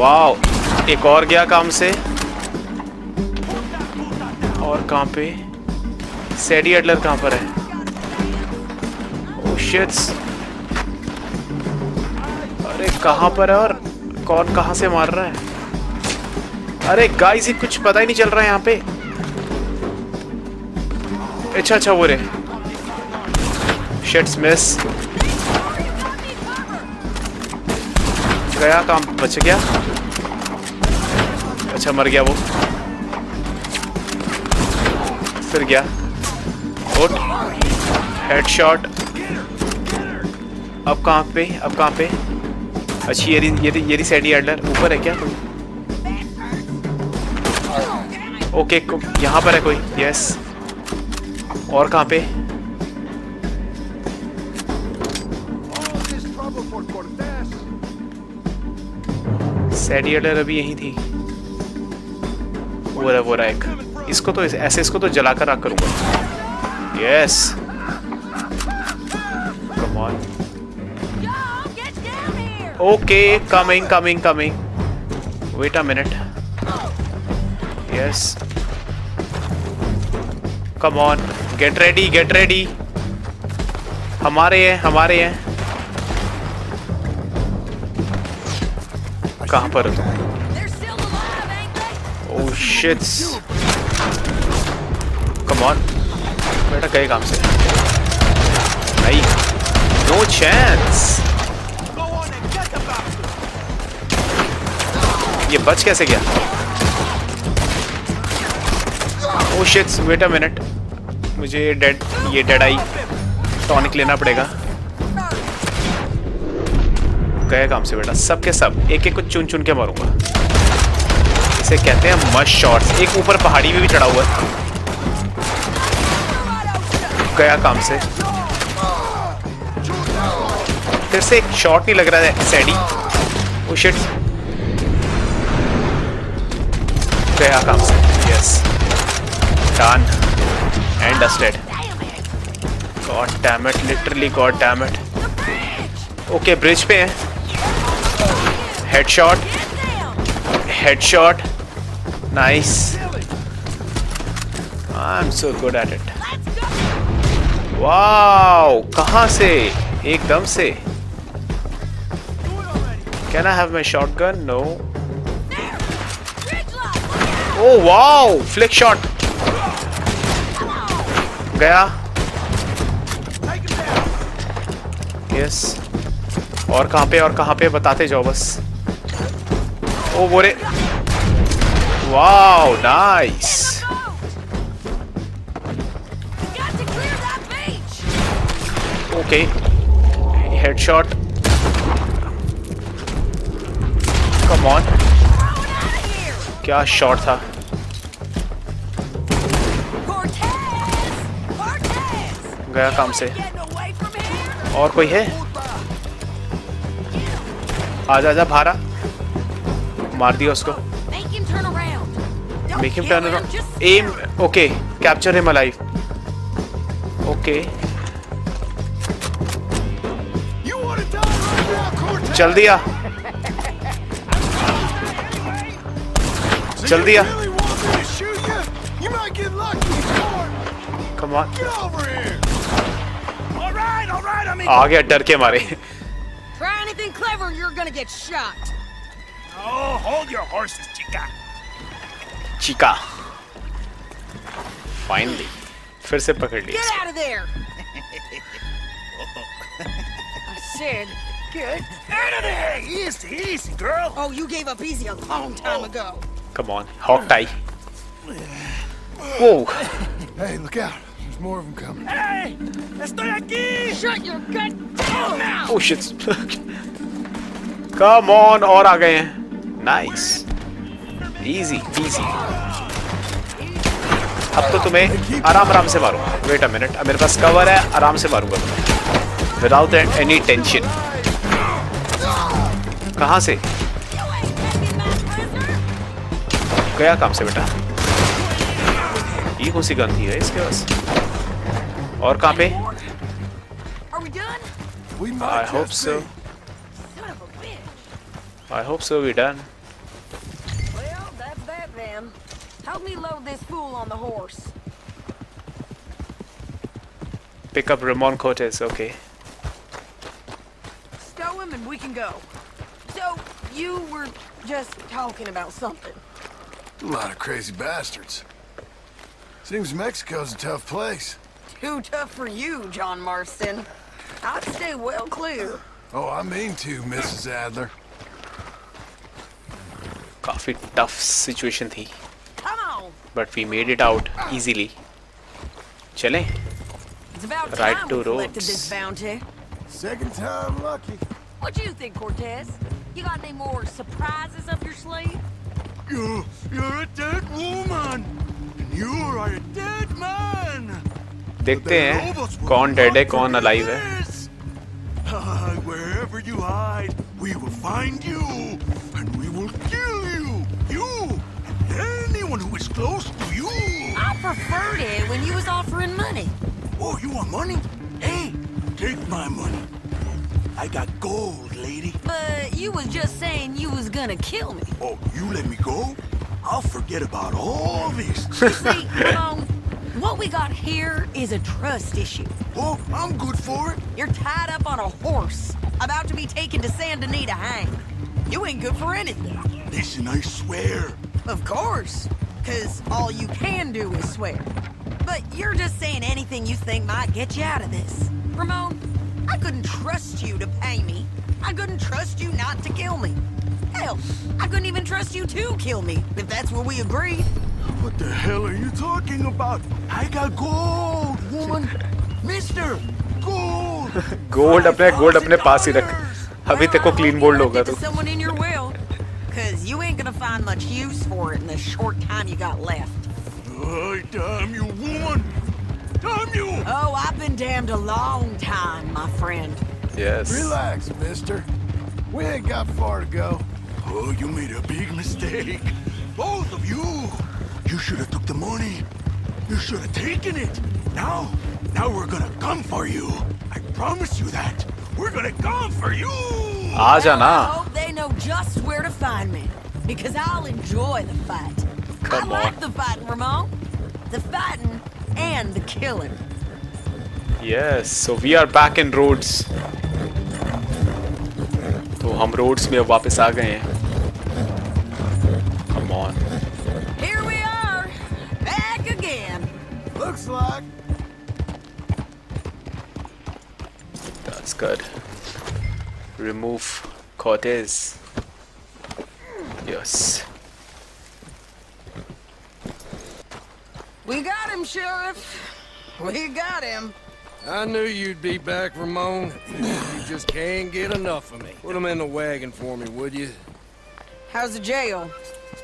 वाह, एक और गया काम से। और कहाँ पे सैडी एडलर कहाँ पर है? ओह शिट्स, अरे कहाँ पर है और कौन कहाँ से मार रहा है? अरे गाइस ये कुछ पता ही नहीं चल रहा है यहाँ पे। अच्छा अच्छा वो रे। Shit miss। गया काम, बच गया। अच्छा मर गया वो। फिर गया। Hit, headshot। अब कहाँ पे? अब कहाँ पे? अच्छी ये सैडी एडलर ऊपर है क्या? ओके यहाँ पर है कोई। यस। और कहाँ पे? सैडी एडलर अभी यहीं थी। वो रहा एक। इसको तो ऐसे इसको तो जलाकर राख करूँगा। Yes. Come on. Okay coming coming coming. Wait a minute. Yes. Come on, get ready, get ready. हमारे हैं, हमारे हैं। कहाँ पर हो तुम? Oh shit! Come on, बेटा गए काम से। नहीं, no chance. ये बच कैसे गया? Oh shit, wait a minute. मुझे ये डेड आई टॉनिक लेना पड़ेगा। गए काम से बेटा, सब के सब एक एक को चुन चुन के मारूंगा। इसे कहते हैं मस्ट शॉट्स। एक ऊपर पहाड़ी में भी चढ़ा हुआ है। गया काम से। फिर से एक शॉट नहीं लग रहा है सैडी। Oh shit, गया काम से। Yes. Done and dusted. God damn it, literally God damn it. Okay, bridge पे है. Headshot, headshot, nice. I'm so good at it. Wow, कहाँ से? एकदम से. Can I have my shotgun? No. Oh wow, flick shot. गया. Yes. और कहाँ पे बताते जाओ बस. Oh बोरे. Wow, nice. Okay. Headshot. Come on. क्या शॉट था? गया काम से. और कोई है? आजा जा भारा. मार दिया उसको. Make him turn around. Aim. Okay. Capture him alive. Okay. जल्दी आ. Come on. आ गया डर के मारे. Try anything clever, you're gonna get shot. Oh, hold your horses, chica. Finally. फिर से पकड़ लिया. Get out of there. I said. Good. Out of there! Easy, easy, girl! Oh, you gave up easy a long time ago. Come on, Hawkeye. Whoa! Hey, look out. There's more of them coming. Hey! Estoy aquí! Shut your gut down now! Oh, shit. Come on, और आ गए हैं. Nice. Easy, easy. अब तो तुम्हें आराम से मारूंगा. Wait a minute. अब मेरे पास cover है, आराम से मारूंगा तुम्हें. Without any tension. कहाँ से गया काम से बेटा. ये कौन सी गन थी है इसके पास? और कहाँ पे? I hope so we done. Well, that's that then. Help me load this fool on the horse. Pick up Ramon Cortez. Okay. Stow him and we can go. So, you were just talking about something. A lot of crazy bastards. Seems Mexico's a tough place. Too tough for you, John Marston. I'd stay well clear. Oh, I mean to, Mrs. Adler. Coffee tough situation thi. Come on. But we made it out easily. Chale. It's about right time to Rhodes. This bounty. Second time lucky. What do you think, Cortez? You got any more surprises up your sleeve? You're a dead woman, and you are a dead man. देखते हैं कौन dead है कौन alive है. Wherever you hide, we will find you, and we will kill you. You and anyone who is close to you. I preferred it when you was offering money. Oh, you want money? Hey, take my money. I got gold, lady. But you was just saying you was gonna kill me. Oh, you let me go? I'll forget about all this. You see, what we got here is a trust issue. Oh, I'm good for it. You're tied up on a horse, about to be taken to Saint Denis to hang. You ain't good for anything. Listen, I swear. Of course, because all you can do is swear. But you're just saying anything you think might get you out of this. Ramon, I couldn't trust you to pay me. I couldn't trust you not to kill me. Hell, I couldn't even trust you to kill me, if that's where we agreed. What the hell are you talking about? I got gold, woman. Mister, gold. gold apne paas hi rakh. Abhi teko clean gold hoga tu. Someone in your will, cause you ain't gonna find much use for it in the short time you got left. Oh, damn you, woman. Damn you! Oh, I've been damned a long time, my friend. Yes. Relax, mister. We ain't got far to go. Oh, you made a big mistake. Both of you. You should have took the money. You should have taken it. Now we're gonna come for you. I promise you that. We're gonna come for you. Well, I hope they know just where to find me. Because I'll enjoy the fight. Come on. I like the fighting, Ramon. The fighting. And the killer. Yes, so we are back in Rhodes. तो हम Rhodes में वापस आ गए हैं. Come on. Here we looks like. That's good. Remove Cortez. Yes. We got him, Sheriff. We got him. I knew you'd be back, Ramon. You just can't get enough of me. Put him in the wagon for me, would you? How's the jail?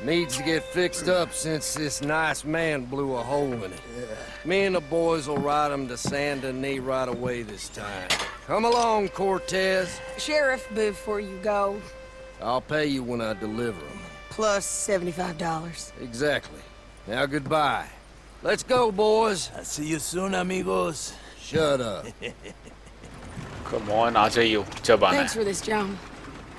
Needs to get fixed up since this nice man blew a hole in it. Me and the boys will ride him to Saint Denis right away this time. Come along, Cortez. Sheriff, before you go. I'll pay you when I deliver him. Plus $75. Exactly. Now goodbye. Let's go, boys. I'll see you soon, amigos. Shut up. Come on, I'll tell you. Thanks for this, John.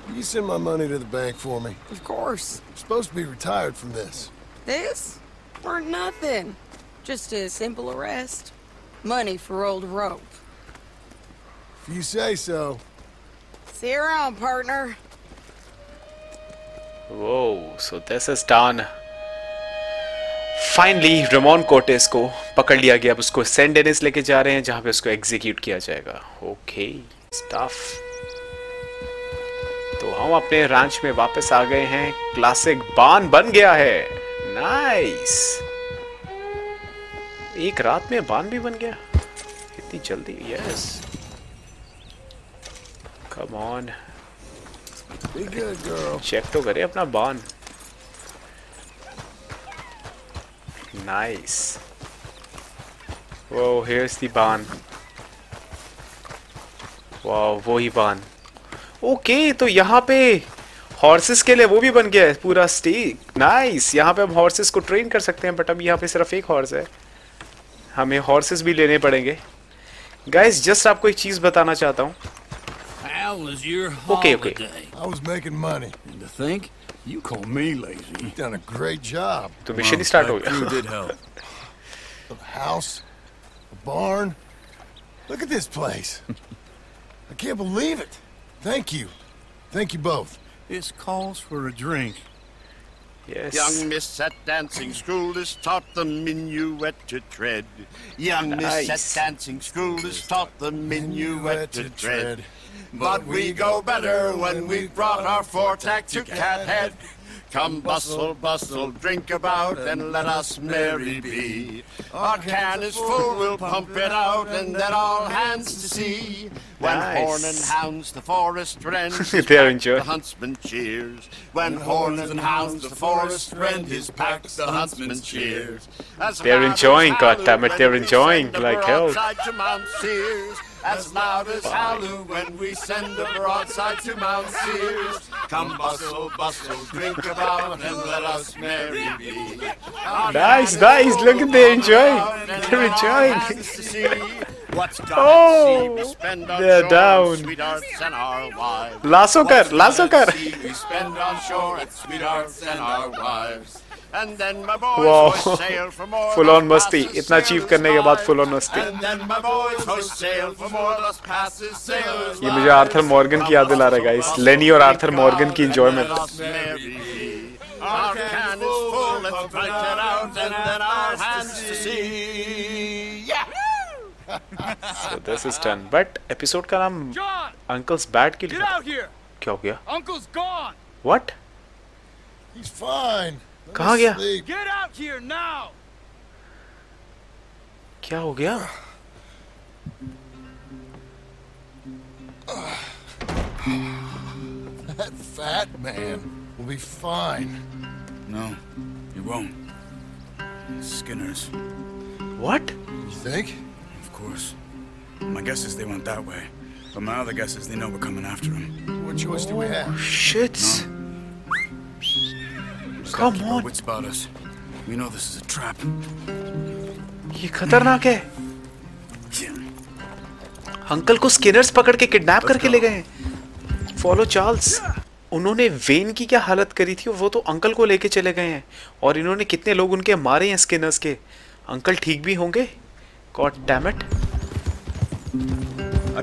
Will you send my money to the bank for me? Of course. I'm supposed to be retired from this. This? For nothing. Just a simple arrest. Money for old rope. If you say so. See you around, partner. Whoa, so this is done. Finally, Ramon Cortez को पकड़ लिया गया. अब उसको Saint Denis लेके जा रहे हैं जहाँ पे उसको एग्जीक्यूट किया जाएगा. Okay stuff. तो हम अपने रांच में वापस आ गए हैं. क्लासिक बान बन गया है. नाइस. एक रात में बान भी बन गया इतनी जल्दी. यस. Come on. चेक तो करें अपना बान. Nice. Whoa, here's the barn. Wow, वो ही barn. Okay, तो यहाँ पे horses के लिए वो भी बन गया है पूरा stake. Nice. यहाँ पे हम horses को train कर सकते हैं, but अब यहाँ पे सिर्फ एक horse है. हमें horses भी लेने पड़ेंगे. Guys, just आपको एक चीज़ बताना चाहता हूँ. How was your holiday? Okay. I was making money. You think? You call me lazy. You've done a great job. The mission start ho gaya. You did help. A house, a barn. Look at this place. I can't believe it. Thank you. Thank you both. This calls for a drink. Yes. Young miss at dancing school is taught the minuet to tread. Young miss at dancing school is taught the minuet to tread. But we go better when we've brought our foretack to Cathead. Come bustle, bustle, drink about and let us merry be. Our can is full, we'll pump it out and then all hands to sea. When horn and hounds the forest rend, the huntsman cheers. When horn and hounds the forest rend his pack, the huntsman cheers. They're enjoying, goddammit, they're enjoying like hell. As loud as halloo when we send a broadside to Mount Sears. Come bustle, bustle, drink about and let us merry be. Nice, nice, look at they're enjoying. They're enjoying. Oh, they're down. Lasso kar, lasso kar. We spend on shore at sweethearts and our wives. And then my boys sail for more. Full on masti. Itna achieve करने के बाद full on masti. ये मुझे Arthur Morgan की याद दिला रहा है guys. लेनी और आर्थर मॉर्गन की enjoyment. So this is done. But episode का नाम Uncle's Bad के लिए क्या हो गया? Uncle's gone. What? He's fine. कहाँ गया? Get out here now. क्या हो गया? That fat man will be fine. No, he won't. Skinners. What? You think? Of course. My guess is they went that way, but my other guess is they know we're coming after him. What choice do we have? Shit. No? Come on. What's about us? We know this is a trap. ये खतरनाक है. Uncle को Skinner's पकड़ के kidnap करके ले गए. Follow Charles. उन्होंने वेन की क्या हालत करी थी? वो तो अंकल को लेके चले गए हैं. और इन्होंने कितने लोग उनके मारे हैं स्किनर्स के. अंकल ठीक भी होंगे? God damn it. I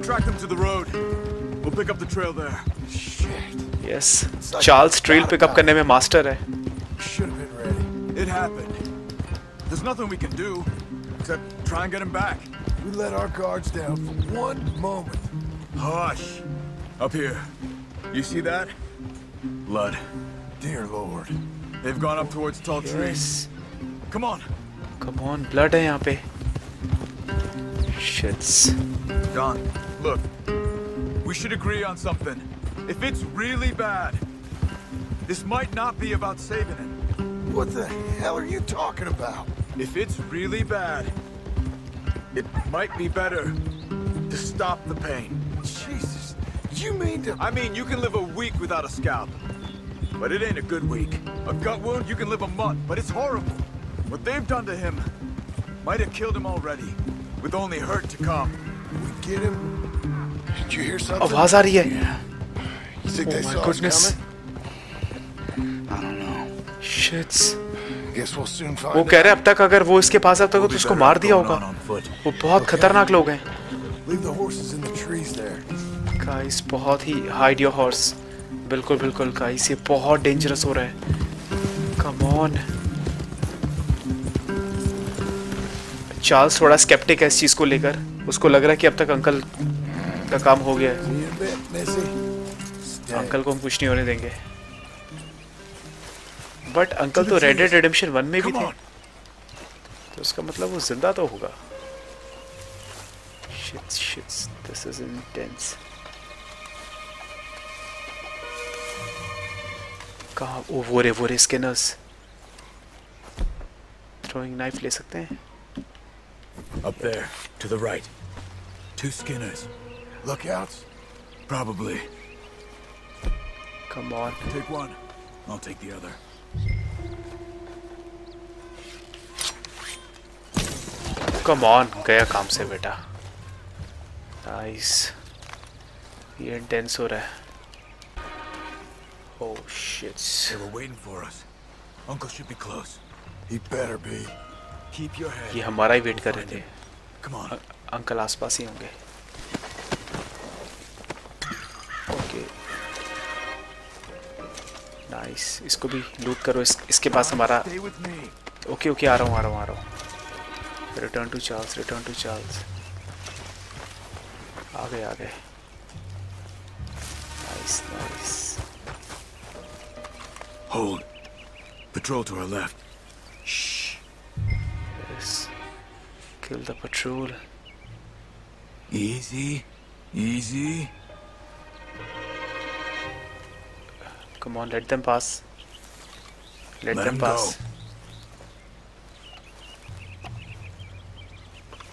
tracked them to the road. We'll pick up the trail there. Shit. Yes. Charles trail pick up करने में मास्टर है. Should have been ready. It happened. There's nothing we can do. except try and get him back. We let our guards down for one moment. Hush. Up here. You see that? Blood. Dear Lord. They've gone up towards tall trees. Come on. Come on, blood hai yahan pe. Shits. Don, look. We should agree on something. If it's really bad, this might not be about saving it. What the hell are you talking about? If it's really bad, it might be better to stop the pain. Jesus, you mean to... I mean, you can live a week without a scalp, but it ain't a good week. A gut wound, you can live a month, but it's horrible. What they've done to him might have killed him already, with only hurt to come. We get him. Did you hear something? Voice आ रही है. You think they saw us coming? I don't know. Shits. वो कह रहे अब तक अगर वो इसके पास आता तो उसको मार दिया होगा. वो बहुत खतरनाक लोग हैं. गाइस बहुत ही हाइड योर हॉर्स. बिल्कुल बिल्कुल गाइस ये बहुत डेंजरस हो रहा है. Come on. चार्ल्स थोड़ा स्केप्टिक है इस चीज को लेकर. उसको लग रहा है कि अब तक अंकल का काम हो गया है. अंकल को हम कुछ नहीं होने देंगे. बट अंकल तो रेड डेड रिडेम्पशन 1 में भी थे, तो उसका मतलब वो जिंदा तो होगा. Shits shits this is intense. कहाँ वो रे स्किनर्स. थ्रोइंग नाइफ ले सकते हैं. Up there, to the right. Two Skinners. Lookouts? Probably. Come on. Take one. I'll take the other. Come on, गया काम से बेटा. Nice. ये intense हो रहा है. Oh shit. They were waiting for us. Uncle should be close. He better be. ये हमारा ही वेट कर रहे थे. अंकल आसपास ही होंगे. Okay nice. इसको भी लूट करो. इसके पास हमारा. ओके ओके आ रहा हूँ. Return to Charles. आ गए. Nice. Hold patrol to our left. Kill the patrol. Easy. Come on, let them pass. Let them pass. Go.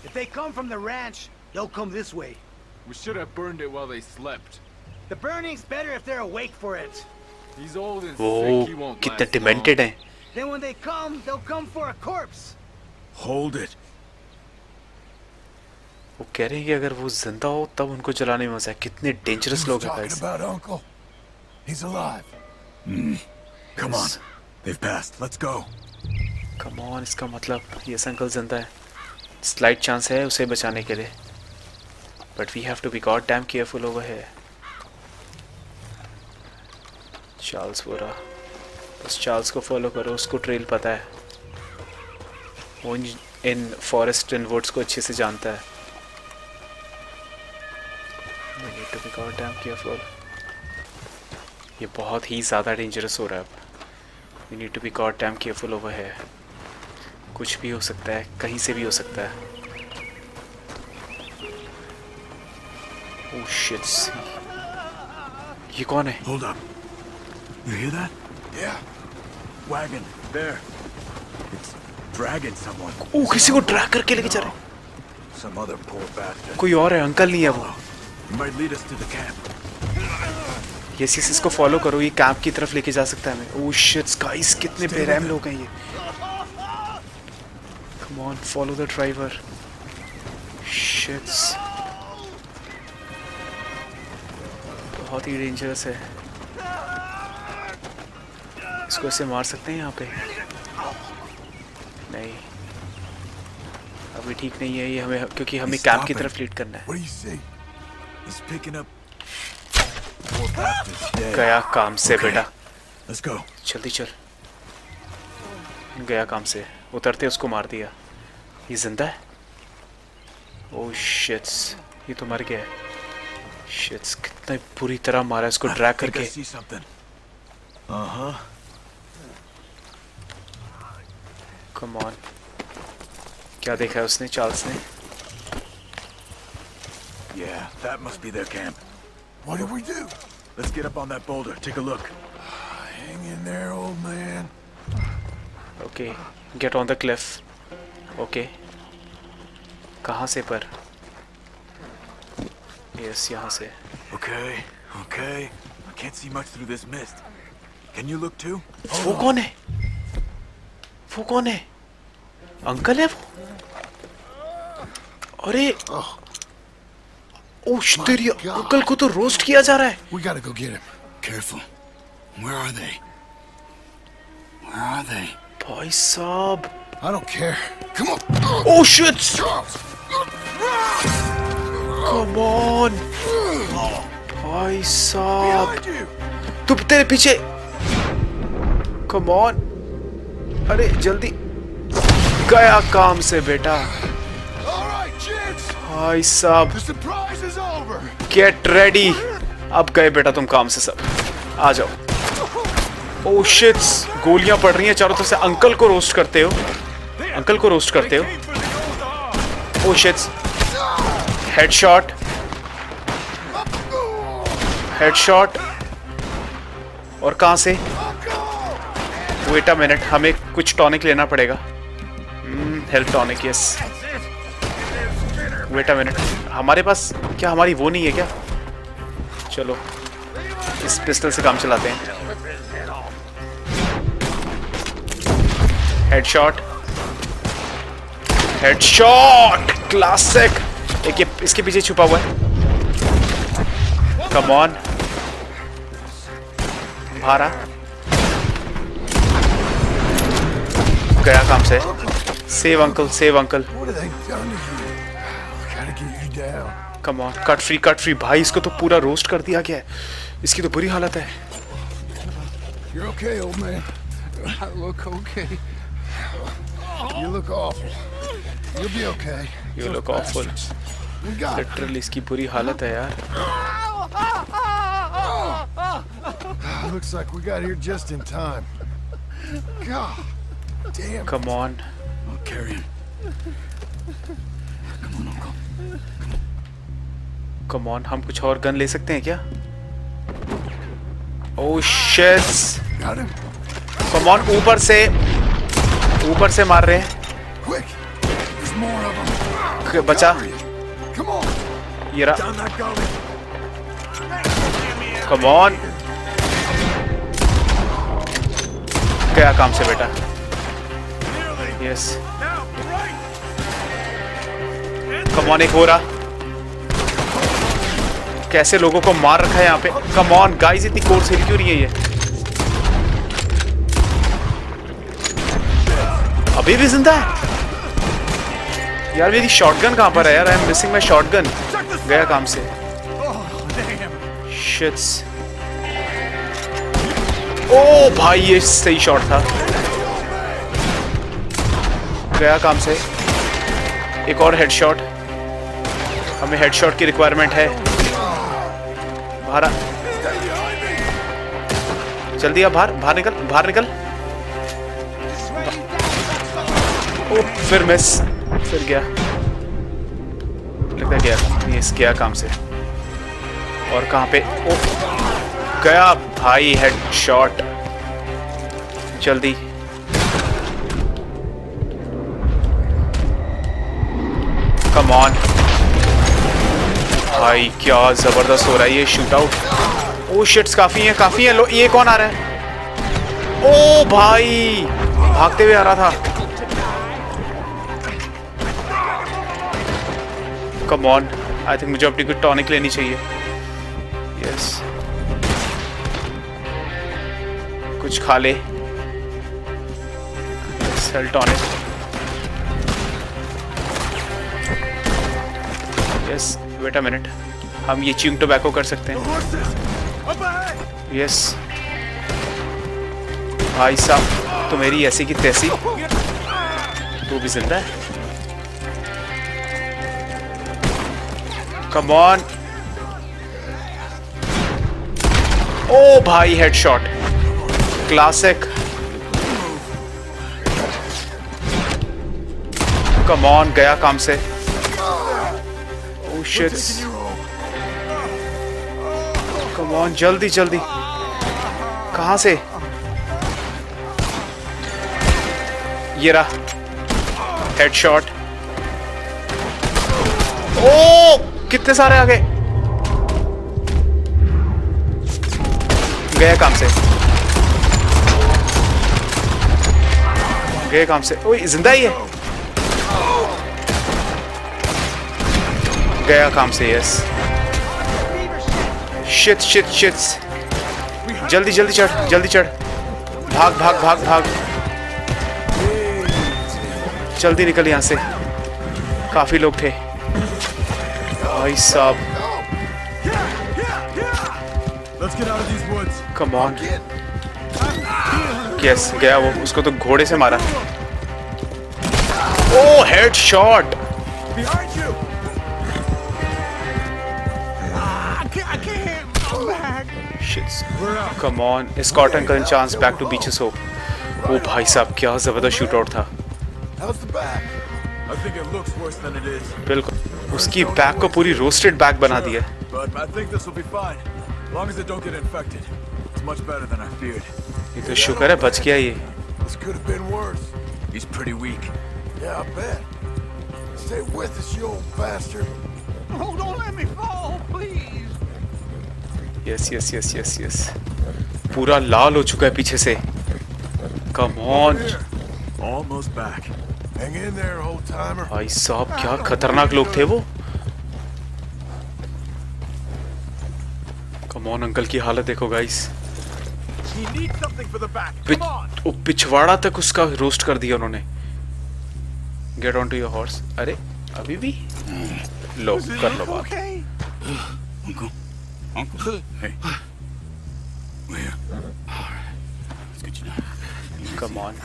If they come from the ranch, they'll come this way. We should have burned it while they slept. The burning's better if they're awake for it. He's old and sick. He won't last. Demented hai. Then when they come, they'll come for a corpse. Hold it. वो कह रहे हैं कि अगर वो जिंदा हो तब उनको जलाने में मजा है. कितने डेंजरस लोग हैं guys. He's alive. Come on. They've passed. Let's go. Come on. इसका मतलब ये अंकल जिंदा है. स्लाइट चांस है उसे बचाने के लिए. But we have to be goddamn careful over here. Charles बोरा. बस चार्ल्स को फॉलो करो. उसको ट्रेल पता है. वो इन फॉरेस्ट एंड वुड्स को अच्छे से जानता है. We need to be goddamn careful. ये बहुत ही ज़्यादा dangerous हो रहा है अब. We need to be goddamn careful over here. कुछ भी हो सकता है, कहीं से भी हो सकता है. Oh shit! ये कौन है? Hold up. You hear that? Yeah. Wagon there. It's dragging someone. Oh, किसी को drag करके लेके जा रहा है. Some other poor bastard. कोई और है, अंकल नहीं है वो. Might lead us to the camp. Yes, इसको फॉलो करो. ये कैंप की तरफ लेके जा सकता है हमें. Oh shit, guys, कितने बेरहम लोग हैं ये. Come on, follow the driver. Shits. बहुत ही डेंजरस है. इसको ऐसे मार सकते हैं यहाँ पे? नहीं. अभी ठीक नहीं है ये हमें, क्योंकि हमें कैंप की तरफ लीड करना है. He's picking up. गया काम से बेटा. Let's go. जल्दी चल. गया काम से. उतरते उसको मार दिया. ये जिंदा है? ओ शिट्स, ये तो मर गया है। शिट्स, कितना पूरी तरह मारा इसको ड्रैग करके। कम ऑन, क्या देखा है उसने, चार्ल्स ने? Yeah, that must be their camp. What do we do? Let's get up on that boulder. Take a look. Hang in there, old man. Okay, get on the cliff. Okay. कहाँ से पर? Yes, यहाँ से. Okay, okay. I can't see much through this mist. Can you look too? वो कौन है? वो कौन है? अंकल है वो? अरे Oh, shit! Uncle को तो roast किया जा रहा है. We gotta go get him. Careful. Where are they? Where are they? Boy, sob. I don't care. Come on. Oh shit! Come on. Boy, sob. तू तेरे पीछे. Come on. अरे जल्दी. गया काम से बेटा. भाई साहब, get ready. अब गए बेटा तुम काम से सब. आ जाओ. Oh shit, गोलियां पड़ रही हैं चारों तरफ से. अंकल को रोस्ट करते हो, अंकल को रोस्ट करते हो. Oh shit, headshot, headshot. और कहाँ से? Wait a minute, हमें कुछ टॉनिक लेना पड़ेगा. Health tonic, yes. Wait a minute, हमारे पास क्या हमारी वो नहीं है क्या? चलो इस पिस्टल से काम चलाते हैं. Headshot, headshot, classic. एक ये इसके पीछे छुपा हुआ है. कम ऑन, भारा. गया काम से. Save uncle, save uncle. Come on, cut free, cut free. भाई इसको तो पूरा रोस्ट कर दिया गया है. इसकी तो बुरी हालत है. You're okay, old man. I look okay. You look awful. You'll be okay. You look awful. Literally इसकी बुरी हालत है यार. Looks like we got here just in time. God damn. Come on. I'll carry him. Come on, uncle. Come on, हम कुछ और gun ले सकते हैं क्या? Oh shit! Come on, ऊपर से मार रहे हैं. बचा. ये रहा. Come on. क्या काम से बेटा? Yes. Come on, एक हो रहा. कैसे लोगों को मार रखा है यहाँ पे. कम ऑन गाइस, इतनी कोर्स हिल क्यों नहीं है ये? अभी भी जिंदा है यार. मेरी शॉटगन कहाँ पर है यार? I am missing my shotgun. गया काम से. शिट्स. ओ भाई ये सही शॉट था. गया काम से. एक और हेडशॉट. हमें हेडशॉट की रिक्वायरमेंट है. जल्दी आप बाहर, बाहर निकल, बाहर निकल. ओ फिर मिस, फिर गया. लगता गया. ये गया काम से. और कहाँ पे? ओ गया भाई. हेडशॉट. जल्दी. Come on. भाई क्या जबरदस्त हो रहा है ये शूटआउट. ओ शिट्स, काफी है, काफी है. लो ये कौन आ रहा है? ओ भाई भागते हुए आ रहा था. कम ऑन, आई थिंक मुझे अपनी कुछ टॉनिक लेनी चाहिए. यस, कुछ खा ले. Cell tonic. Yes, wait a minute, हम ये च्यूइंग टोबैको कर सकते हैं. यस भाई साहब, तो मेरी ऐसी की तैसी. वो भी जिंदा है. Come on. Oh, bhai, headshot. Classic. Come on, gaya kaam se. Oh shit. Come on, jaldi jaldi. Kahan se? Ye raha. Headshot. Oh, kitne sare aage. Gaya kaam se. Gaya kaam se. Oi, zinda hi hai. गया काम से yes shit shit shit जल्दी जल्दी चढ़ भाग भाग भाग जल्दी निकल यहाँ से काफी लोग थे भाई साहब कम ऑन यस गया वो उसको तो घोड़े से मारा oh headshot Come on, escort and gun chance back to Beecher's Hope. Oh, bhai sahab, kya zabardast shootout tha. बिल्कुल, उसकी बैक को पूरी रोस्टेड बैक बना दी है. ये तो शुक्र है बच गया ये. Yes yes yes yes yes पूरा लाल हो चुका है पीछे से कम ऑन भाई साहब क्या खतरनाक लोग थे वो कम ऑन अंकल की हालत देखो गाइस पिछवाड़ा तक उसका रोस्ट कर दिया उन्होंने get on to your horse अरे अभी भी लो कर लो बात Uncle, hey, we're here. All right, let's get you down. Come on.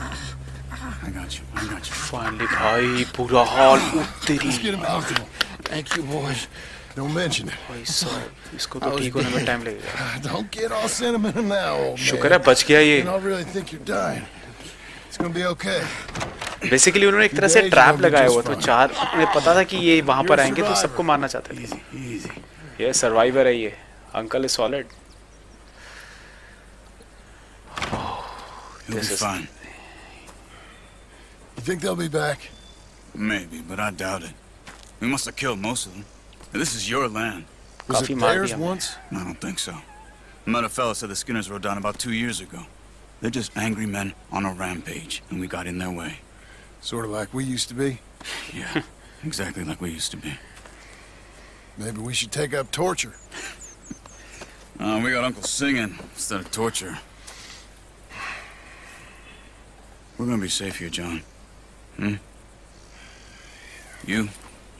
I got you. Finally, bhai, pura haal utteri. Let's get him out. Thank you, boys. Don't mention it. Bhai, sorry. Isko to theek hone mein time lagega. Don't get all sentimental now, old man. Shukar hai, bach gaya ye. I don't really think you're dying. It's gonna be okay. Basically, उन्होंने एक तरह से trap लगाया हुआ था. चार उन्हें पता था कि ये वहाँ पर आएंगे तो सबको मारना चाहते थे. Easy. ये survivor है ये. Uncle is solid. He'll be fine. You think they'll be back? Maybe, but I doubt it. We must have killed most of them. This is your land. Was it theirs once? I don't think so. I met a fella said the Skinners rode down about 2 years ago. They're just angry men on a rampage, and we got in their way. Sort of like we used to be? Yeah, exactly like we used to be. Maybe we should take up torture. We got Uncle singing instead of torture. We're gonna be safe here, John. Hmm? You,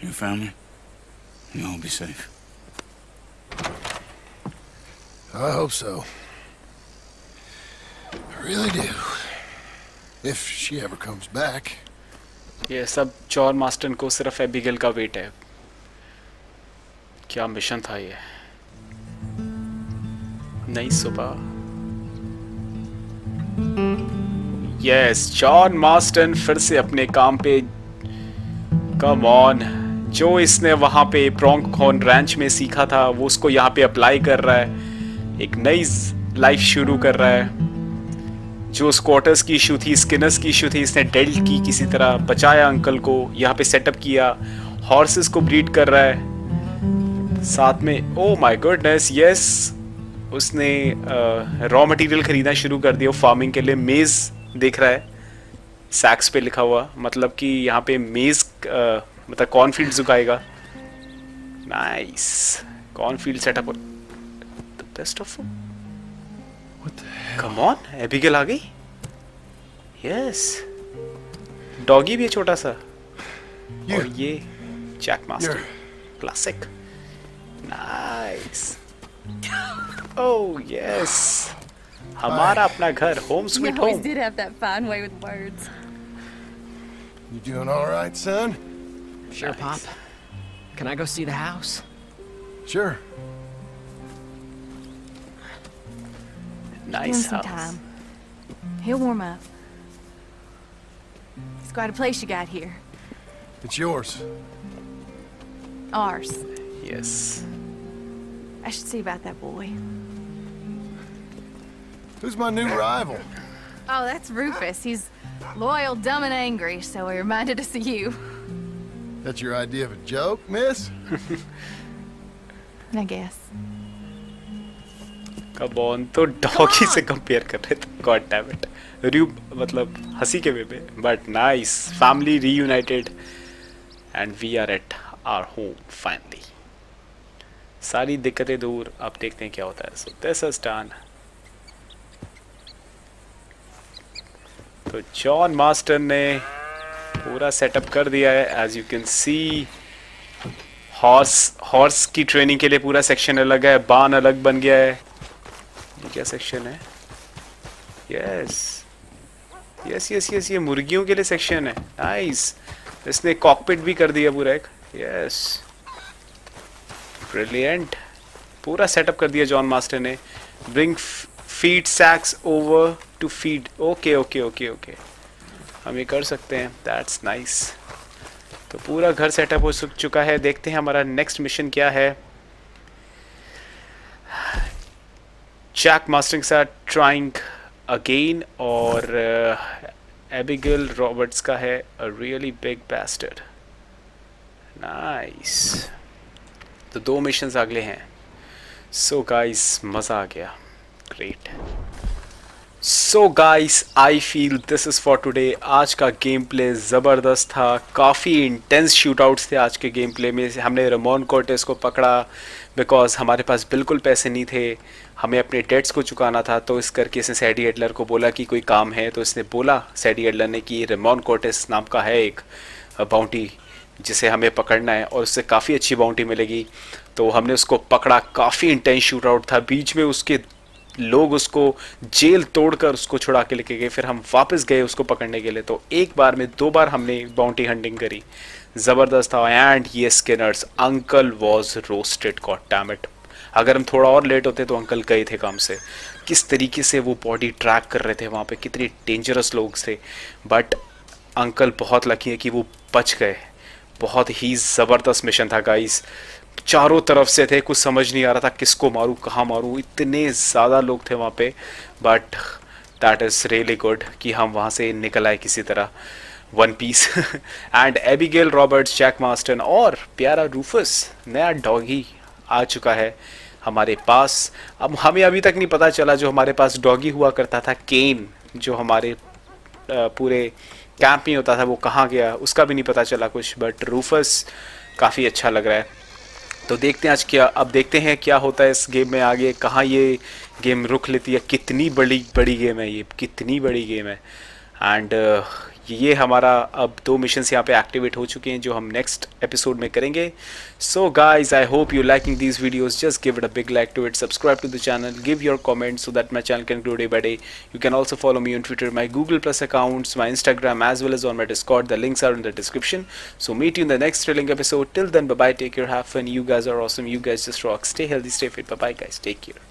your family, you'll all be safe. I hope so. I really do. If she ever comes back. Yes, ab John Marston ko sirf Abigail ka wait hai. Kya mission tha ye? नई सुबह yes John Marston फिर से अपने काम पे come on जो इसने वहां पे प्रॉन्कहॉर्न रैंच में सीखा था वो उसको यहाँ पे अप्लाई कर रहा है एक नई लाइफ शुरू कर रहा है जो स्क्वाटर्स की इशू थी स्किनर्स की इशू थी इसने डेल्ट की किसी तरह बचाया अंकल को यहाँ पे सेटअप किया हॉर्सेस को ब्रीड कर रहा है साथ में ओ माय गॉडनेस यस उसने रॉ मटेरियल ख़रीदना शुरू कर दिया फार्मिंग के लिए मेज़ देख रहा है सैक्स पे लिखा हुआ मतलब कि यहाँ पे मेज़ मतलब कॉर्नफील्ड्स उगाएगा nice cornfield setup the best of come on Abigail आ गई यस डॉगी भी है छोटा सा और ये Jack master classic nice Oh yes, हमारा अपना घर, home sweet home. You always did have that fine way with words. You doing all right, son? Sure, Pop. Can I go see the house? Sure. Nice house. Time. He'll warm up. It's quite a place you got here. It's yours. Ours. Yes. I should see about that boy. Who's my new rival? Oh, that's Rufus. He's loyal, dumb, and angry, so he reminded us of you. That's your idea of a joke, miss? I guess. कबौन तो doggy से compare कर रहे थे, God damn it. रूप मतलब हंसी के बेबे, but nice. Family reunited, and we are at our home finally. सारी दिक्कतें दूर, अब देखते हैं क्या होता है. So this is done. तो जॉन मार्स्टन ने पूरा सेटअप कर दिया है. As you can see, horse की ट्रेनिंग के लिए पूरा सेक्शन अलग है, बान अलग बन गया है. ये क्या सेक्शन है? यस, ये मुर्गियों के लिए सेक्शन है. नाइस. इसने कॉकपिट भी कर दिया पूरा एक. Yes, brilliant. पूरा सेटअप कर दिया जॉन मास्टर ने. Bring feed sacks over to feed. Okay okay okay okay, हम ये कर सकते हैं. That's nice. तो पूरा घर सेटअप हो चुका है. देखते हैं हमारा नेक्स्ट मिशन क्या है. जैक मास्टर के साथ ट्राइंग अगेन, और एबिगेल रॉबर्ट्स का है a really big bastard. Nice. तो दो मिशंस अगले हैं. सो गाइस, मज़ा आ गया. Great. So guys, I feel this is for today. आज का गेम प्ले ज़बरदस्त था. काफ़ी इंटेंस शूटआउट्स थे आज के गेम प्ले में. हमने रमोन कोर्टेस को पकड़ा बिकॉज हमारे पास बिल्कुल पैसे नहीं थे, हमें अपने डेट्स को चुकाना था. तो इस करके इसने सैडी एडलर को बोला कि कोई काम है. तो इसने बोला, सैडी एडलर ने, कि रमोन कोर्टेस नाम का है एक बाउंटी जिसे हमें पकड़ना है और उससे काफ़ी अच्छी बाउंटी मिलेगी. तो हमने उसको पकड़ा. काफ़ी इंटेंस शूट आउट था. बीच में उसके लोग उसको जेल तोड़कर उसको छुड़ा के लेके गए. फिर हम वापस गए उसको पकड़ने के लिए. तो एक बार में दो बार हमने बाउंटी हंटिंग करी. ज़बरदस्त था. एंड ये Skinner's uncle was roasted. God damn it. अगर हम थोड़ा और लेट होते तो अंकल गए थे काम से. किस तरीके से वो बॉडी ट्रैक कर रहे थे वहाँ पे, कितने डेंजरस लोग थे. बट अंकल बहुत लकी है कि वो बच गए. बहुत ही ज़बरदस्त मिशन था गाइस. चारों तरफ से थे, कुछ समझ नहीं आ रहा था किसको मारूँ, कहाँ मारूँ. इतने ज़्यादा लोग थे वहाँ पे. But that is really good कि हम वहाँ से निकल आए किसी तरह one piece. And Abigail Roberts, Jack Marston और प्यारा रूफस, नया डॉगी आ चुका है हमारे पास. अब हमें अभी तक नहीं पता चला जो हमारे पास डॉगी हुआ करता था, केन, जो हमारे पूरे कैंप में होता था, वो कहाँ गया उसका भी नहीं पता चला कुछ. बट रूफस काफ़ी अच्छा लग रहा है. तो देखते हैं आज क्या, अब देखते हैं क्या होता है इस गेम में आगे, कहाँ ये गेम रुख लेती है. कितनी बड़ी गेम है ये, कितनी बड़ी गेम है. एंड ये हमारा अब दो मिशंस यहाँ पे एक्टिवेट हो चुके हैं जो हम नेक्स्ट एपिसोड में करेंगे. So guys, I hope you liking these videos. Just give it a big like to it. Subscribe to the channel. Give your comments so that my channel can grow day by day. You can also follow me on Twitter, my Google plus accounts, my Instagram, as well as on my Discord. The links are in the description. So meet you in the next thrilling episode. Till then, bye bye. Take care. Have fun. You guys are awesome. You guys just rock. Stay healthy, stay fit. Bye bye guys. Take care.